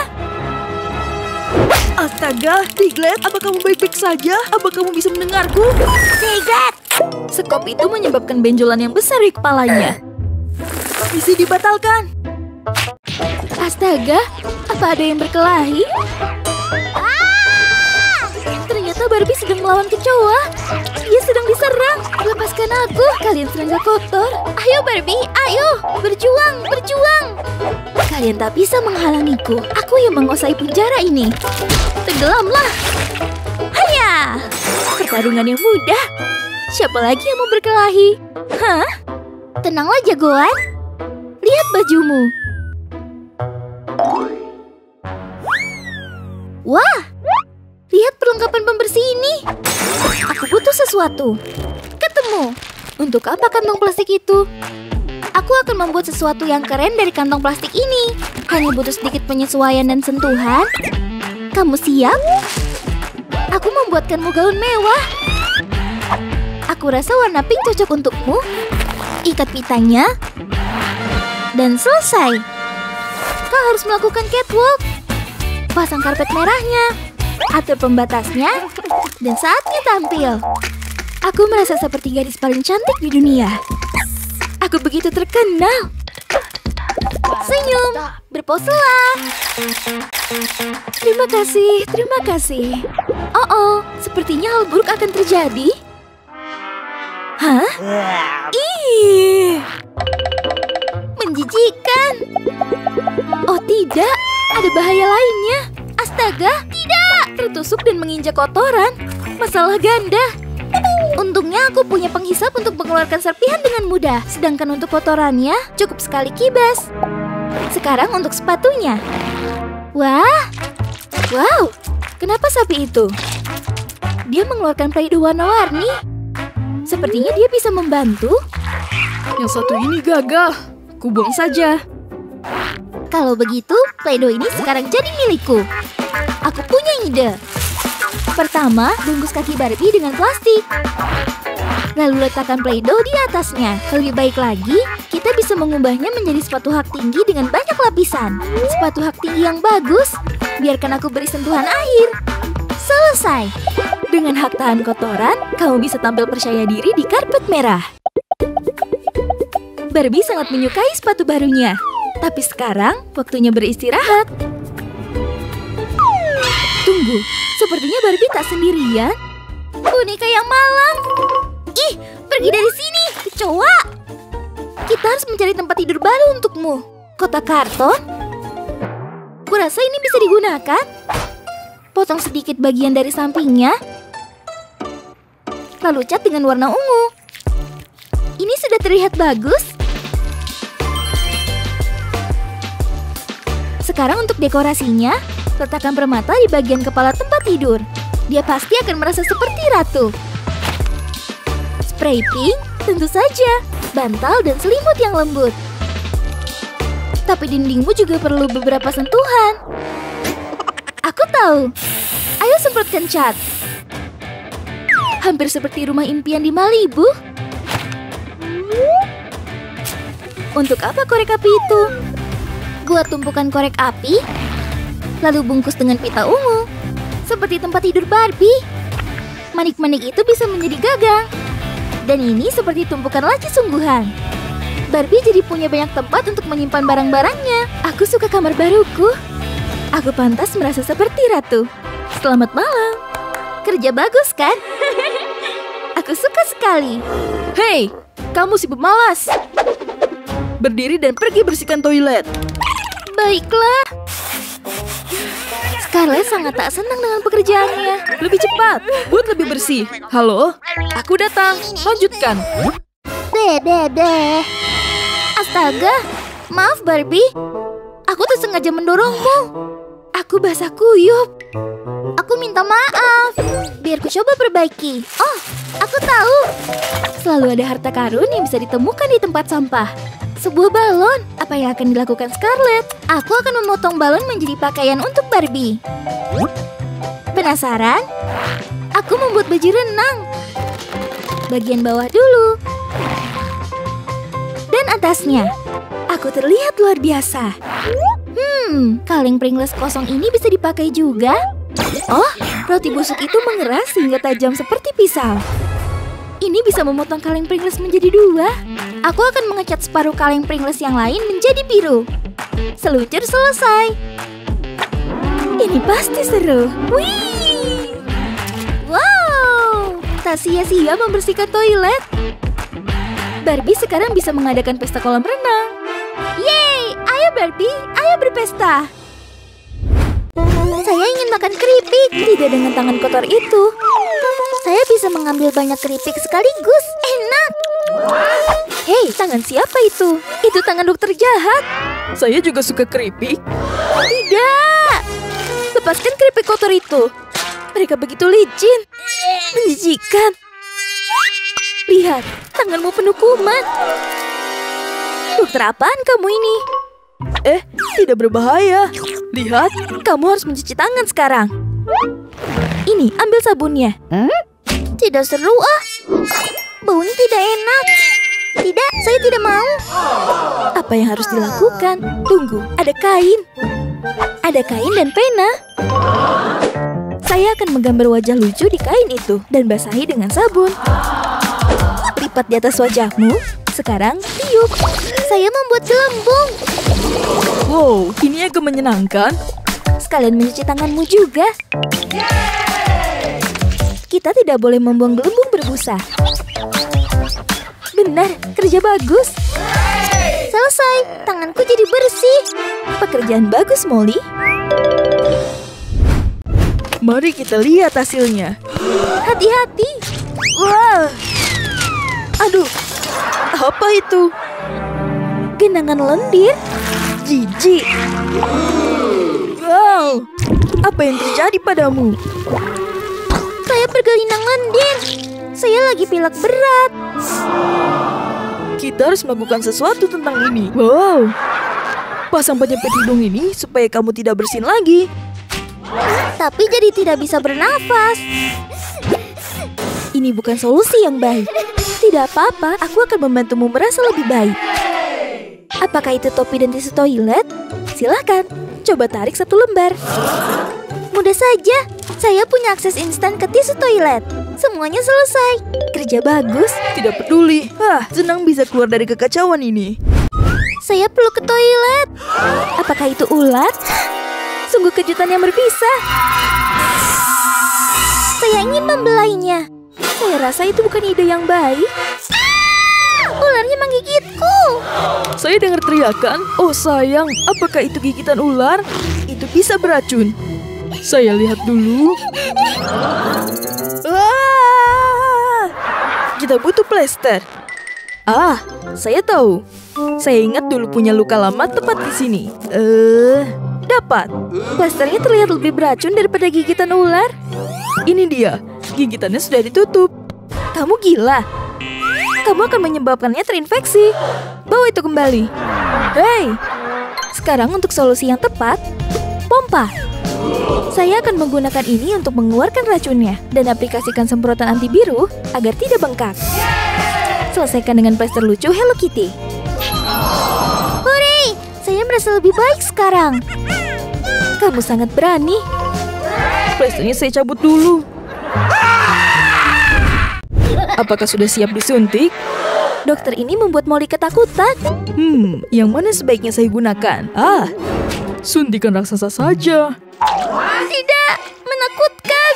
Astaga, Diglett, apa kamu baik-baik saja? Apa kamu bisa mendengarku? Diglett! Sekop itu menyebabkan benjolan yang besar di kepalanya. Misi dibatalkan. Astaga, apa ada yang berkelahi? Ah! Ternyata Barbie sedang melawan kecoa. Dia sedang diserang. Lepaskan aku, kalian serangga kotor. Ayo Barbie, ayo. Berjuang, berjuang. Kalian tak bisa menghalangiku. Aku yang menguasai penjara ini. Tenggelamlah. Haya. Pertarungan yang mudah. Siapa lagi yang mau berkelahi? Hah? Tenanglah jagoan. Lihat bajumu. Wah, lihat perlengkapan pembersih ini. Aku butuh sesuatu. Ketemu. Untuk apa kantong plastik itu? Aku akan membuat sesuatu yang keren dari kantong plastik ini. Hanya butuh sedikit penyesuaian dan sentuhan. Kamu siap? Aku membuatkanmu gaun mewah. Aku rasa warna pink cocok untukmu. Ikat pitanya. Dan selesai. Kau harus melakukan catwalk. Pasang karpet merahnya. Atur pembatasnya. Dan saatnya tampil. Aku merasa seperti gadis paling cantik di dunia. Aku begitu terkenal. Senyum. Berposelah. Terima kasih, terima kasih. Oh, oh, sepertinya hal buruk akan terjadi. Hah? Ih, menjijikan. Oh tidak, ada bahaya lainnya. Astaga, tidak. Tertusuk dan menginjak kotoran. Masalah ganda. Untungnya aku punya penghisap untuk mengeluarkan serpihan dengan mudah. Sedangkan untuk kotorannya, cukup sekali kibas. Sekarang untuk sepatunya. Wah. Wow, kenapa sapi itu? dia mengeluarkan Play-Doh warna-warni. Sepertinya dia bisa membantu. Yang satu ini gagah. Kubuang saja. Kalau begitu, Play-Doh ini sekarang jadi milikku. Aku punya ide. Pertama, bungkus kaki Barbie dengan plastik. Lalu letakkan Play-Doh di atasnya. Lebih baik lagi, kita bisa mengubahnya menjadi sepatu hak tinggi dengan banyak lapisan. Sepatu hak tinggi yang bagus. Biarkan aku beri sentuhan akhir. Selesai. Dengan hak tahan kotoran, kamu bisa tampil percaya diri di karpet merah. Barbie sangat menyukai sepatu barunya. Tapi sekarang, waktunya beristirahat. Tunggu, sepertinya Barbie tak sendirian. Boneka yang malang. Ih, pergi dari sini, kecoa. Kita harus mencari tempat tidur baru untukmu. Kotak karton? Kurasa ini bisa digunakan. Potong sedikit bagian dari sampingnya. Lalu cat dengan warna ungu. Ini sudah terlihat bagus. Sekarang untuk dekorasinya, letakkan permata di bagian kepala tempat tidur. Dia pasti akan merasa seperti ratu. Spray pink, tentu saja. Bantal dan selimut yang lembut. Tapi dindingmu juga perlu beberapa sentuhan. Aku tahu. Ayo semprotkan cat. Hampir seperti rumah impian di Malibu. Untuk apa korek api itu? Gua tumpukan korek api, lalu bungkus dengan pita ungu. Seperti tempat tidur Barbie. Manik-manik itu bisa menjadi gagang. Dan ini seperti tumpukan laci sungguhan. Barbie jadi punya banyak tempat untuk menyimpan barang-barangnya. Aku suka kamar baruku. Aku pantas merasa seperti ratu. Selamat malam. Kerja bagus, kan? Aku suka sekali. Hei, kamu si pemalas. Berdiri dan pergi bersihkan toilet. Baiklah. Scarlett sangat tak senang dengan pekerjaannya. Lebih cepat, buat lebih bersih. Halo, aku datang. Lanjutkan. Bebebe. Astaga, maaf Barbie. Aku tak sengaja mendorongmu. Aku basah kuyup. Aku minta maaf. Biar ku coba perbaiki. Oh, aku tahu. Selalu ada harta karun yang bisa ditemukan di tempat sampah. Sebuah balon. Apa yang akan dilakukan Scarlett? Aku akan memotong balon menjadi pakaian untuk Barbie. Penasaran? Aku membuat baju renang. Bagian bawah dulu. Dan atasnya. Aku terlihat luar biasa. Hmm, kaleng Pringles kosong ini bisa dipakai juga. Oh, roti busuk itu mengeras sehingga tajam seperti pisau. Ini bisa memotong kaleng Pringles menjadi dua. Aku akan mengecat separuh kaleng Pringles yang lain menjadi biru. Seluncur selesai. Ini pasti seru. Wih! Wow! Tak sia-sia membersihkan toilet. Barbie sekarang bisa mengadakan pesta kolam renang. Yeay! Ayo Barbie, ayo berpesta. Saya ingin makan keripik. Tidak dengan tangan kotor itu. Saya bisa mengambil banyak keripik sekaligus. Enak. Hei, tangan siapa itu? Itu tangan dokter jahat. Saya juga suka keripik. Tidak. Lepaskan keripik kotor itu. Mereka begitu licin. Menjijikan. Lihat, tanganmu penuh kuman. Dokter apaan kamu ini? Eh, tidak berbahaya. Lihat, kamu harus mencuci tangan sekarang. Ini, ambil sabunnya. Hmm? Tidak seru ah. Baunya tidak enak. Tidak, saya tidak mau. Apa yang harus dilakukan? Tunggu, ada kain. Ada kain dan pena. Saya akan menggambar wajah lucu di kain itu dan basahi dengan sabun. Lipat di atas wajahmu. Sekarang, tiup. Saya membuat gelembung. Wow, ini agak menyenangkan. Sekalian mencuci tanganmu juga. Yeay! Kita tidak boleh membuang gelembung berbusa. Benar, kerja bagus. Yeay! Selesai, tanganku jadi bersih. Pekerjaan bagus, Molly. Mari kita lihat hasilnya. Hati-hati. Wow. Aduh. Apa itu? Genangan lendir? Jijik. Wow. Apa yang terjadi padamu? Saya bergelinang lending. Saya lagi pilek berat. Kita harus melakukan sesuatu tentang ini. Wow. Pasang penyempit hidung ini supaya kamu tidak bersin lagi. Tapi jadi tidak bisa bernafas. Ini bukan solusi yang baik. Tidak apa-apa, aku akan membantumu merasa lebih baik. Apakah itu topi dan tisu toilet? Silahkan, coba tarik satu lembar. Mudah saja. Saya punya akses instan ke tisu toilet. Semuanya selesai. Kerja bagus. Tidak peduli. Hah, senang bisa keluar dari kekacauan ini. Saya perlu ke toilet. Apakah itu ulat? Sungguh kejutan yang berpisah. Saya ingin membelainya. Saya rasa itu bukan ide yang baik. Ularnya menggigitku. Saya dengar teriakan. Oh sayang, apakah itu gigitan ular? Itu bisa beracun. Saya lihat dulu. Ah, kita butuh plester. Ah, saya tahu. Saya ingat dulu punya luka lama tepat di sini. Eh, dapat. Plasternya terlihat lebih beracun daripada gigitan ular. Ini dia. Gigitannya sudah ditutup. Kamu gila. Kamu akan menyebabkannya terinfeksi. Bawa itu kembali. Hei. Sekarang untuk solusi yang tepat, pompa. Saya akan menggunakan ini untuk mengeluarkan racunnya dan aplikasikan semprotan anti biru agar tidak bengkak. Selesaikan dengan plester lucu Hello Kitty. Hore! Saya merasa lebih baik sekarang. Kamu sangat berani. Plesternya saya cabut dulu. Apakah sudah siap disuntik? Dokter ini membuat Molly ketakutan. Hmm, yang mana sebaiknya saya gunakan? Ah, suntikan raksasa saja. Tidak, menakutkan.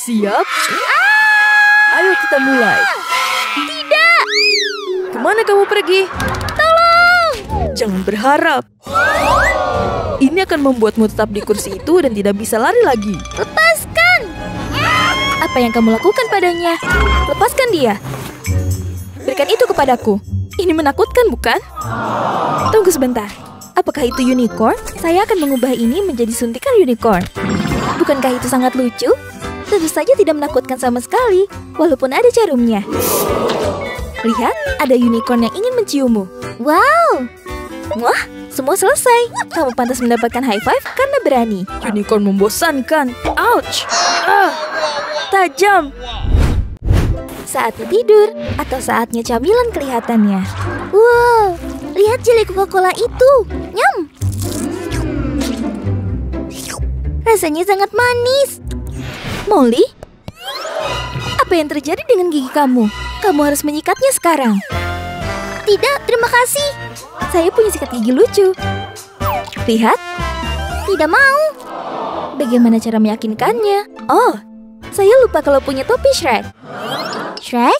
Siap? Ah! Ayo kita mulai. Tidak. Kemana kamu pergi? Tolong. Jangan berharap. Ini akan membuatmu tetap di kursi itu dan tidak bisa lari lagi. Lepaskan. Apa yang kamu lakukan padanya? Lepaskan dia. Berikan itu kepadaku. Ini menakutkan, bukan? Tunggu sebentar. Apakah itu unicorn? Saya akan mengubah ini menjadi suntikan unicorn. Bukankah itu sangat lucu? Tentu saja tidak menakutkan sama sekali, walaupun ada jarumnya. Lihat, ada unicorn yang ingin menciummu. Wow! Wah, semua selesai. Kamu pantas mendapatkan high five karena berani. Unicorn membosankan. Ouch! Ah, tajam! Saatnya tidur, atau saatnya camilan kelihatannya. Wow! Lihat jeli Coca-Cola itu. Nyam. Rasanya sangat manis. Molly, apa yang terjadi dengan gigi kamu? Kamu harus menyikatnya sekarang. Tidak, terima kasih. Saya punya sikat gigi lucu. Lihat. Tidak mau. Bagaimana cara meyakinkannya? Oh, saya lupa kalau punya topi Shrek. Shrek?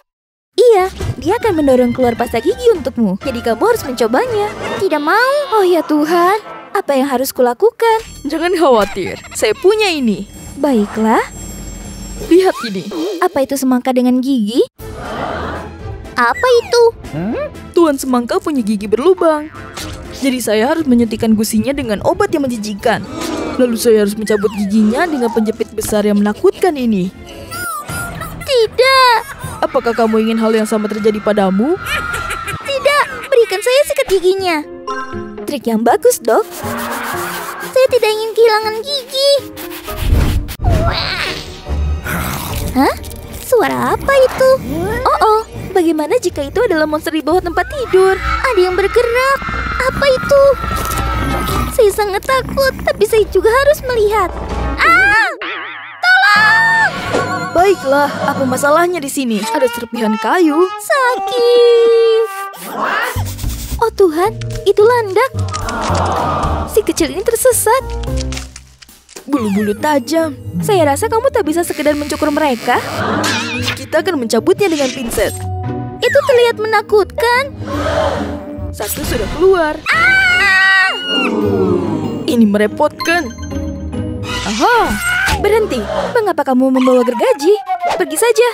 Iya, dia akan mendorong keluar pasta gigi untukmu. Jadi kamu harus mencobanya. Tidak mau. Oh ya Tuhan, apa yang harus kulakukan? Jangan khawatir, saya punya ini. Baiklah. Lihat ini. Apa itu semangka dengan gigi? Apa itu? Tuan semangka punya gigi berlubang. Jadi saya harus menyuntikkan gusinya dengan obat yang menjijikkan. Lalu saya harus mencabut giginya dengan penjepit besar yang menakutkan ini. Tidak. Apakah kamu ingin hal yang sama terjadi padamu? Tidak, berikan saya sikat giginya. Trik yang bagus, Dok. Saya tidak ingin kehilangan gigi. Hah? Suara apa itu? Oh, oh. Bagaimana jika itu adalah monster di bawah tempat tidur? Ada yang bergerak. Apa itu? Saya sangat takut, tapi saya juga harus melihat. Ah! Tolong! Baiklah, apa masalahnya di sini? Ada serpihan kayu. Sakit. Oh Tuhan, itu landak. Si kecil ini tersesat. Bulu-bulu tajam. Saya rasa kamu tak bisa sekedar mencukur mereka. Kita akan mencabutnya dengan pinset. Itu terlihat menakutkan. Satu sudah keluar. Ah! Ini merepotkan. Aha. Berhenti, mengapa kamu membawa gergaji? Pergi saja.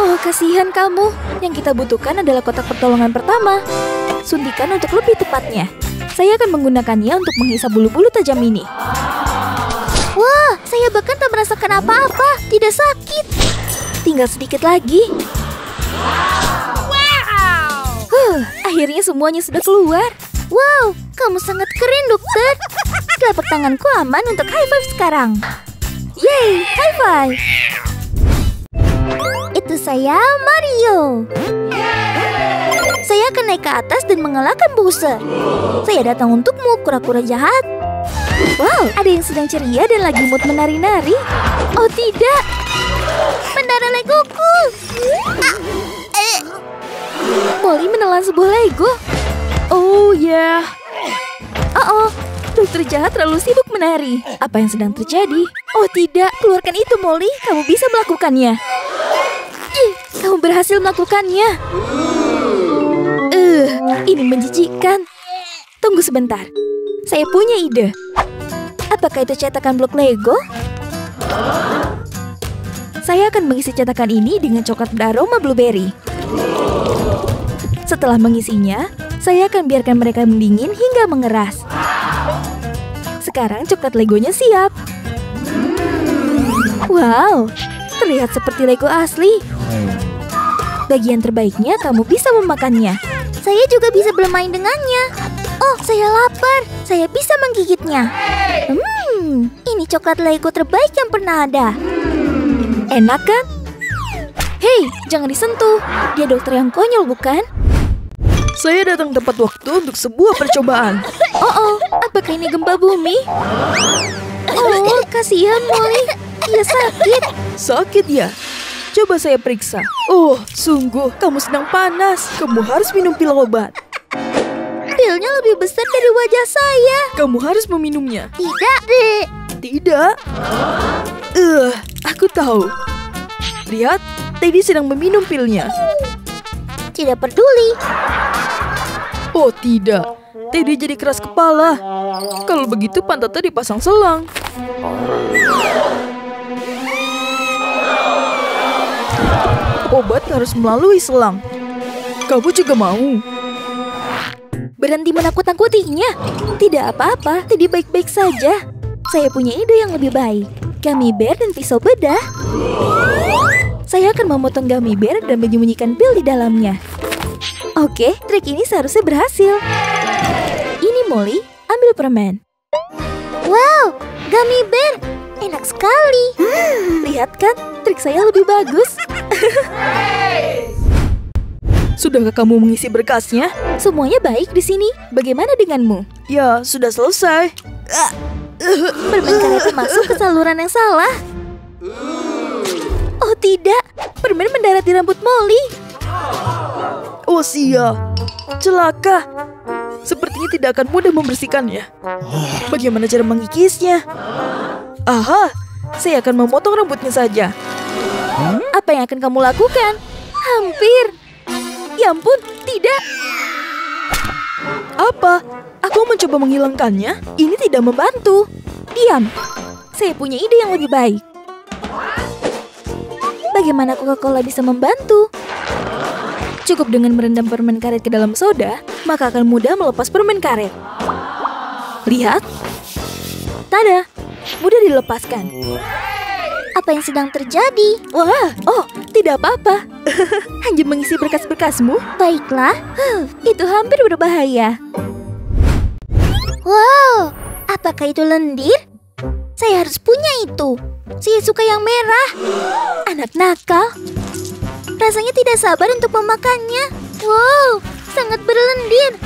Oh, kasihan kamu. Yang kita butuhkan adalah kotak pertolongan pertama. Suntikan untuk lebih tepatnya. Saya akan menggunakannya untuk menghisap bulu-bulu tajam ini. Wah, saya bahkan tak merasakan apa-apa. Tidak sakit. Tinggal sedikit lagi. Wow. Huh, akhirnya semuanya sudah keluar. Wow, kamu sangat keren, dokter. Telapak tanganku aman untuk high five sekarang. Yeay, high five. Itu saya, Mario. Saya akan naik ke atas dan mengalahkan Bowser. Saya datang untukmu, kura-kura jahat. Wow, ada yang sedang ceria dan lagi mood menari-nari. Oh tidak, menara legoku. Ah, eh. Polly menelan sebuah Lego. Oh ya. Yeah. Oh, oh, dokter jahat terlalu sibuk menari. Apa yang sedang terjadi? Oh tidak, keluarkan itu, Molly. Kamu bisa melakukannya. Ih, kamu berhasil melakukannya. Uh, ini menjijikan. Tunggu sebentar. Saya punya ide. Apakah itu cetakan blok Lego? Saya akan mengisi cetakan ini dengan coklat beraroma blueberry. Setelah mengisinya, saya akan biarkan mereka mendingin hingga mengeras. Sekarang coklat Legonya siap. Wow, terlihat seperti Lego asli. Bagian terbaiknya, kamu bisa memakannya. Saya juga bisa bermain dengannya. Oh, saya lapar. Saya bisa menggigitnya. Hmm, ini coklat Lego terbaik yang pernah ada. Enak kan? Hei, jangan disentuh. Dia dokter yang konyol, bukan? Saya datang tepat waktu untuk sebuah percobaan. Oh, oh, apakah ini gempa bumi? Oh, kasihan Molly. Dia sakit. Sakit ya? Coba saya periksa. Oh, sungguh, kamu sedang panas. Kamu harus minum pil obat. Pilnya lebih besar dari wajah saya. Kamu harus meminumnya. Tidak, Dek. Tidak? Eh, uh, aku tahu. Lihat, Teddy sedang meminum pilnya. Tidak peduli. Oh, tidak. Teddy jadi keras kepala. Kalau begitu, pantatnya dipasang selang. Obat harus melalui selang. Kamu juga mau? Berhenti menakut-nakutinya. Tidak apa-apa, Teddy baik-baik saja. Saya punya ide yang lebih baik. Gummy bear dan pisau bedah. Saya akan memotong gummy bear dan menyembunyikan pil di dalamnya. Oke, trik ini seharusnya berhasil. Ini Molly, ambil permen. Wow, gummy bear. Enak sekali. Hmm, lihat kan, trik saya lebih bagus. Sudahkah kamu mengisi berkasnya? Semuanya baik di sini. Bagaimana denganmu? Ya, sudah selesai. Permen karetku masuk ke saluran yang salah. Oh tidak, permen mendarat di rambut Molly. Oh sia, celaka. Sepertinya tidak akan mudah membersihkannya. Bagaimana cara mengikisnya? Aha, saya akan memotong rambutnya saja. Apa yang akan kamu lakukan? Hampir. Ya ampun, tidak. Apa? Aku mencoba menghilangkannya. Ini tidak membantu. Diam. Saya punya ide yang lebih baik. Bagaimana Coca-Cola bisa membantu? Cukup dengan merendam permen karet ke dalam soda, maka akan mudah melepas permen karet. Lihat. Tada, mudah dilepaskan. Apa yang sedang terjadi? Wah, oh, tidak apa-apa. Hanya mengisi berkas-berkasmu. Baiklah, huh, itu hampir berbahaya. Wow, apakah itu lendir? Saya harus punya itu. Saya suka yang merah. Anak nakal. Rasanya tidak sabar untuk memakannya. Wow, sangat berlendir.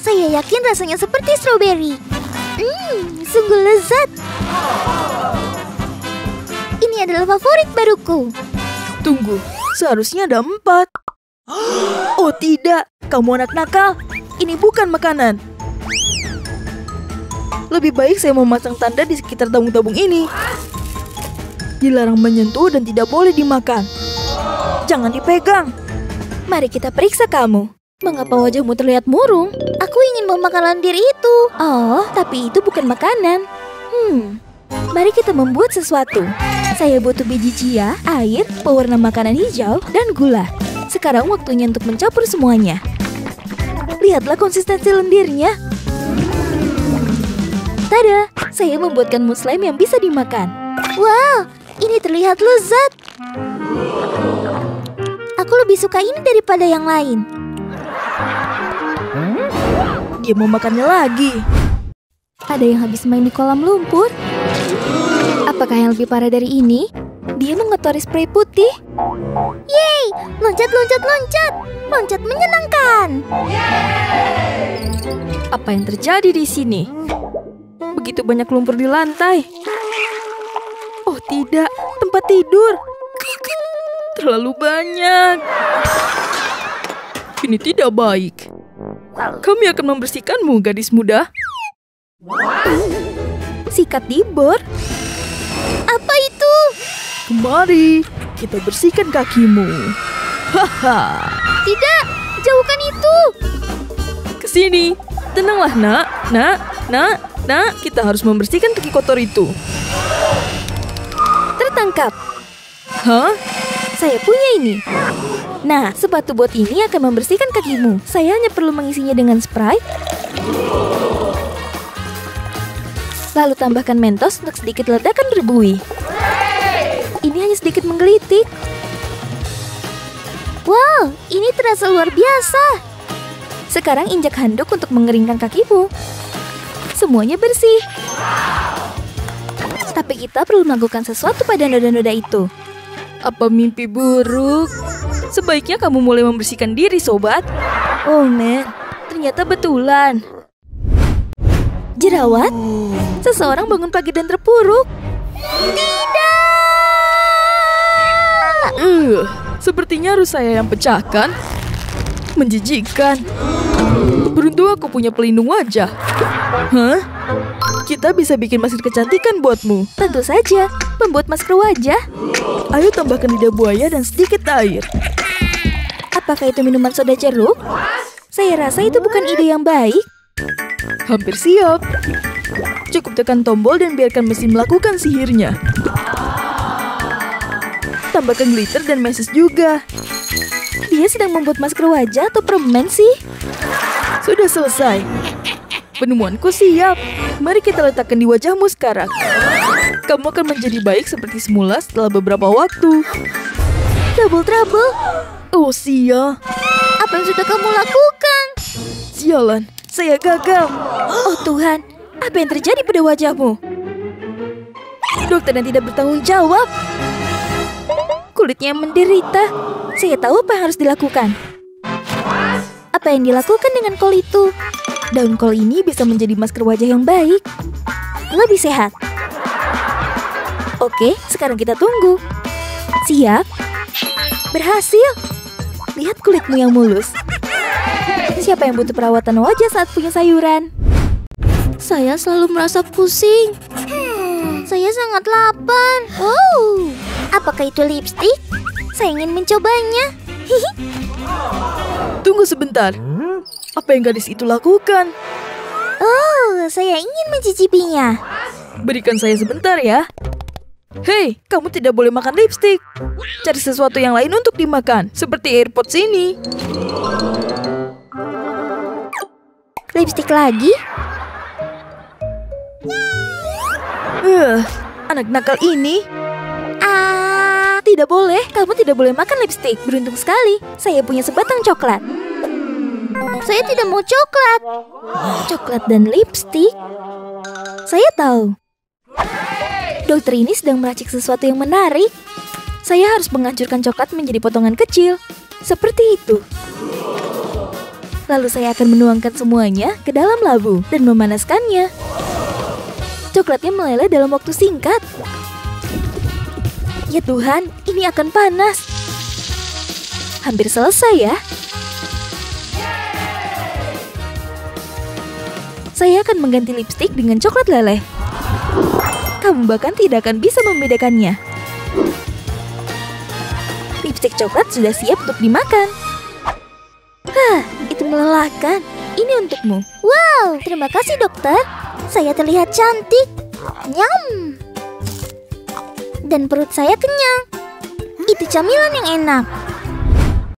Saya yakin rasanya seperti stroberi. Hmm, sungguh lezat. Ini adalah favorit baruku. Tunggu, seharusnya ada empat. Oh tidak, kamu anak nakal. Ini bukan makanan. Lebih baik saya memasang tanda di sekitar tabung-tabung ini. Dilarang menyentuh dan tidak boleh dimakan. Jangan dipegang. Mari kita periksa kamu. Mengapa wajahmu terlihat murung? Aku ingin memakan lendir itu. Oh, tapi itu bukan makanan. Hmm, mari kita membuat sesuatu. Saya butuh biji chia, air, pewarna makanan hijau, dan gula. Sekarang waktunya untuk mencampur semuanya. Lihatlah konsistensi lendirnya. Tada! Saya membuatkan mood slime yang bisa dimakan. Wow, ini terlihat lezat. Aku lebih suka ini daripada yang lain. Dia mau makannya lagi. Ada yang habis main di kolam lumpur. Apakah yang lebih parah dari ini? Dia mengotori spray putih. Yeay! Loncat, loncat, loncat! Loncat menyenangkan! Yeay! Apa yang terjadi di sini? Begitu banyak lumpur di lantai. Oh tidak, tempat tidur. Terlalu banyak. Ini tidak baik. Kami akan membersihkanmu, gadis muda. Sikat di bor. Apa itu? Kemari, kita bersihkan kakimu. Haha. Tidak, jauhkan itu. Kesini. Tenanglah, nak, nak, nak, nak. Kita harus membersihkan kaki kotor itu. Tertangkap. Hah? Saya punya ini. Nah, sepatu bot ini akan membersihkan kakimu. Saya hanya perlu mengisinya dengan Sprite. Lalu tambahkan Mentos untuk sedikit ledakan berbui. Ini hanya sedikit menggelitik. Wow, ini terasa luar biasa. Sekarang injak handuk untuk mengeringkan kakimu. Semuanya bersih. Tapi kita perlu melakukan sesuatu pada noda-noda itu. Apa mimpi buruk? Sebaiknya kamu mulai membersihkan diri, sobat. Oh, man. Ternyata betulan. Jerawat? Seseorang bangun pagi dan terpuruk. Tidak! Uh, sepertinya harus saya yang pecahkan. Menjijikan. Beruntung aku punya pelindung wajah. Hah? Kita bisa bikin masker kecantikan buatmu. Tentu saja, membuat masker wajah. Ayo tambahkan lidah buaya dan sedikit air. Apakah itu minuman soda jeruk? Saya rasa itu bukan ide yang baik. Hampir siap. Cukup tekan tombol dan biarkan mesin melakukan sihirnya. Tambahkan glitter dan meses juga. Dia sedang membuat masker wajah atau permen sih? Sudah selesai. Penemuanku siap. Mari kita letakkan di wajahmu sekarang. Kamu akan menjadi baik seperti semula setelah beberapa waktu. Double trouble. Oh sia. Apa yang sudah kamu lakukan? Sialan, saya gagal. Oh Tuhan, apa yang terjadi pada wajahmu? Dokter yang tidak bertanggung jawab. Kulitnya menderita. Saya tahu apa yang harus dilakukan. Apa yang dilakukan dengan kol itu? Daun kol ini bisa menjadi masker wajah yang baik. Lebih sehat. Oke, sekarang kita tunggu. Siap. Berhasil. Lihat kulitmu yang mulus. Siapa yang butuh perawatan wajah saat punya sayuran? Saya selalu merasa pusing. Hmm, saya sangat lapar. Oh, apakah itu lipstik? Saya ingin mencobanya. Tunggu sebentar. Apa yang gadis itu lakukan? Oh, saya ingin mencicipinya. Berikan saya sebentar ya. Hei, kamu tidak boleh makan lipstik. Cari sesuatu yang lain untuk dimakan, seperti AirPods ini. Lipstik lagi? Uh, anak nakal ini. Ah. Tidak boleh, kamu tidak boleh makan lipstik. Beruntung sekali, saya punya sebatang coklat. Saya tidak mau coklat. Coklat dan lipstik? Saya tahu. Dokter ini sedang meracik sesuatu yang menarik. Saya harus menghancurkan coklat menjadi potongan kecil. Seperti itu. Lalu saya akan menuangkan semuanya ke dalam labu dan memanaskannya. Coklatnya meleleh dalam waktu singkat. Ya Tuhan, ini akan panas. Hampir selesai ya. Saya akan mengganti lipstik dengan coklat leleh. Kamu bahkan tidak akan bisa membedakannya. Lipstik coklat sudah siap untuk dimakan. Hah, itu melelahkan. Ini untukmu. Wow, terima kasih dokter. Saya terlihat cantik. Nyam. Dan perut saya kenyang. Itu camilan yang enak.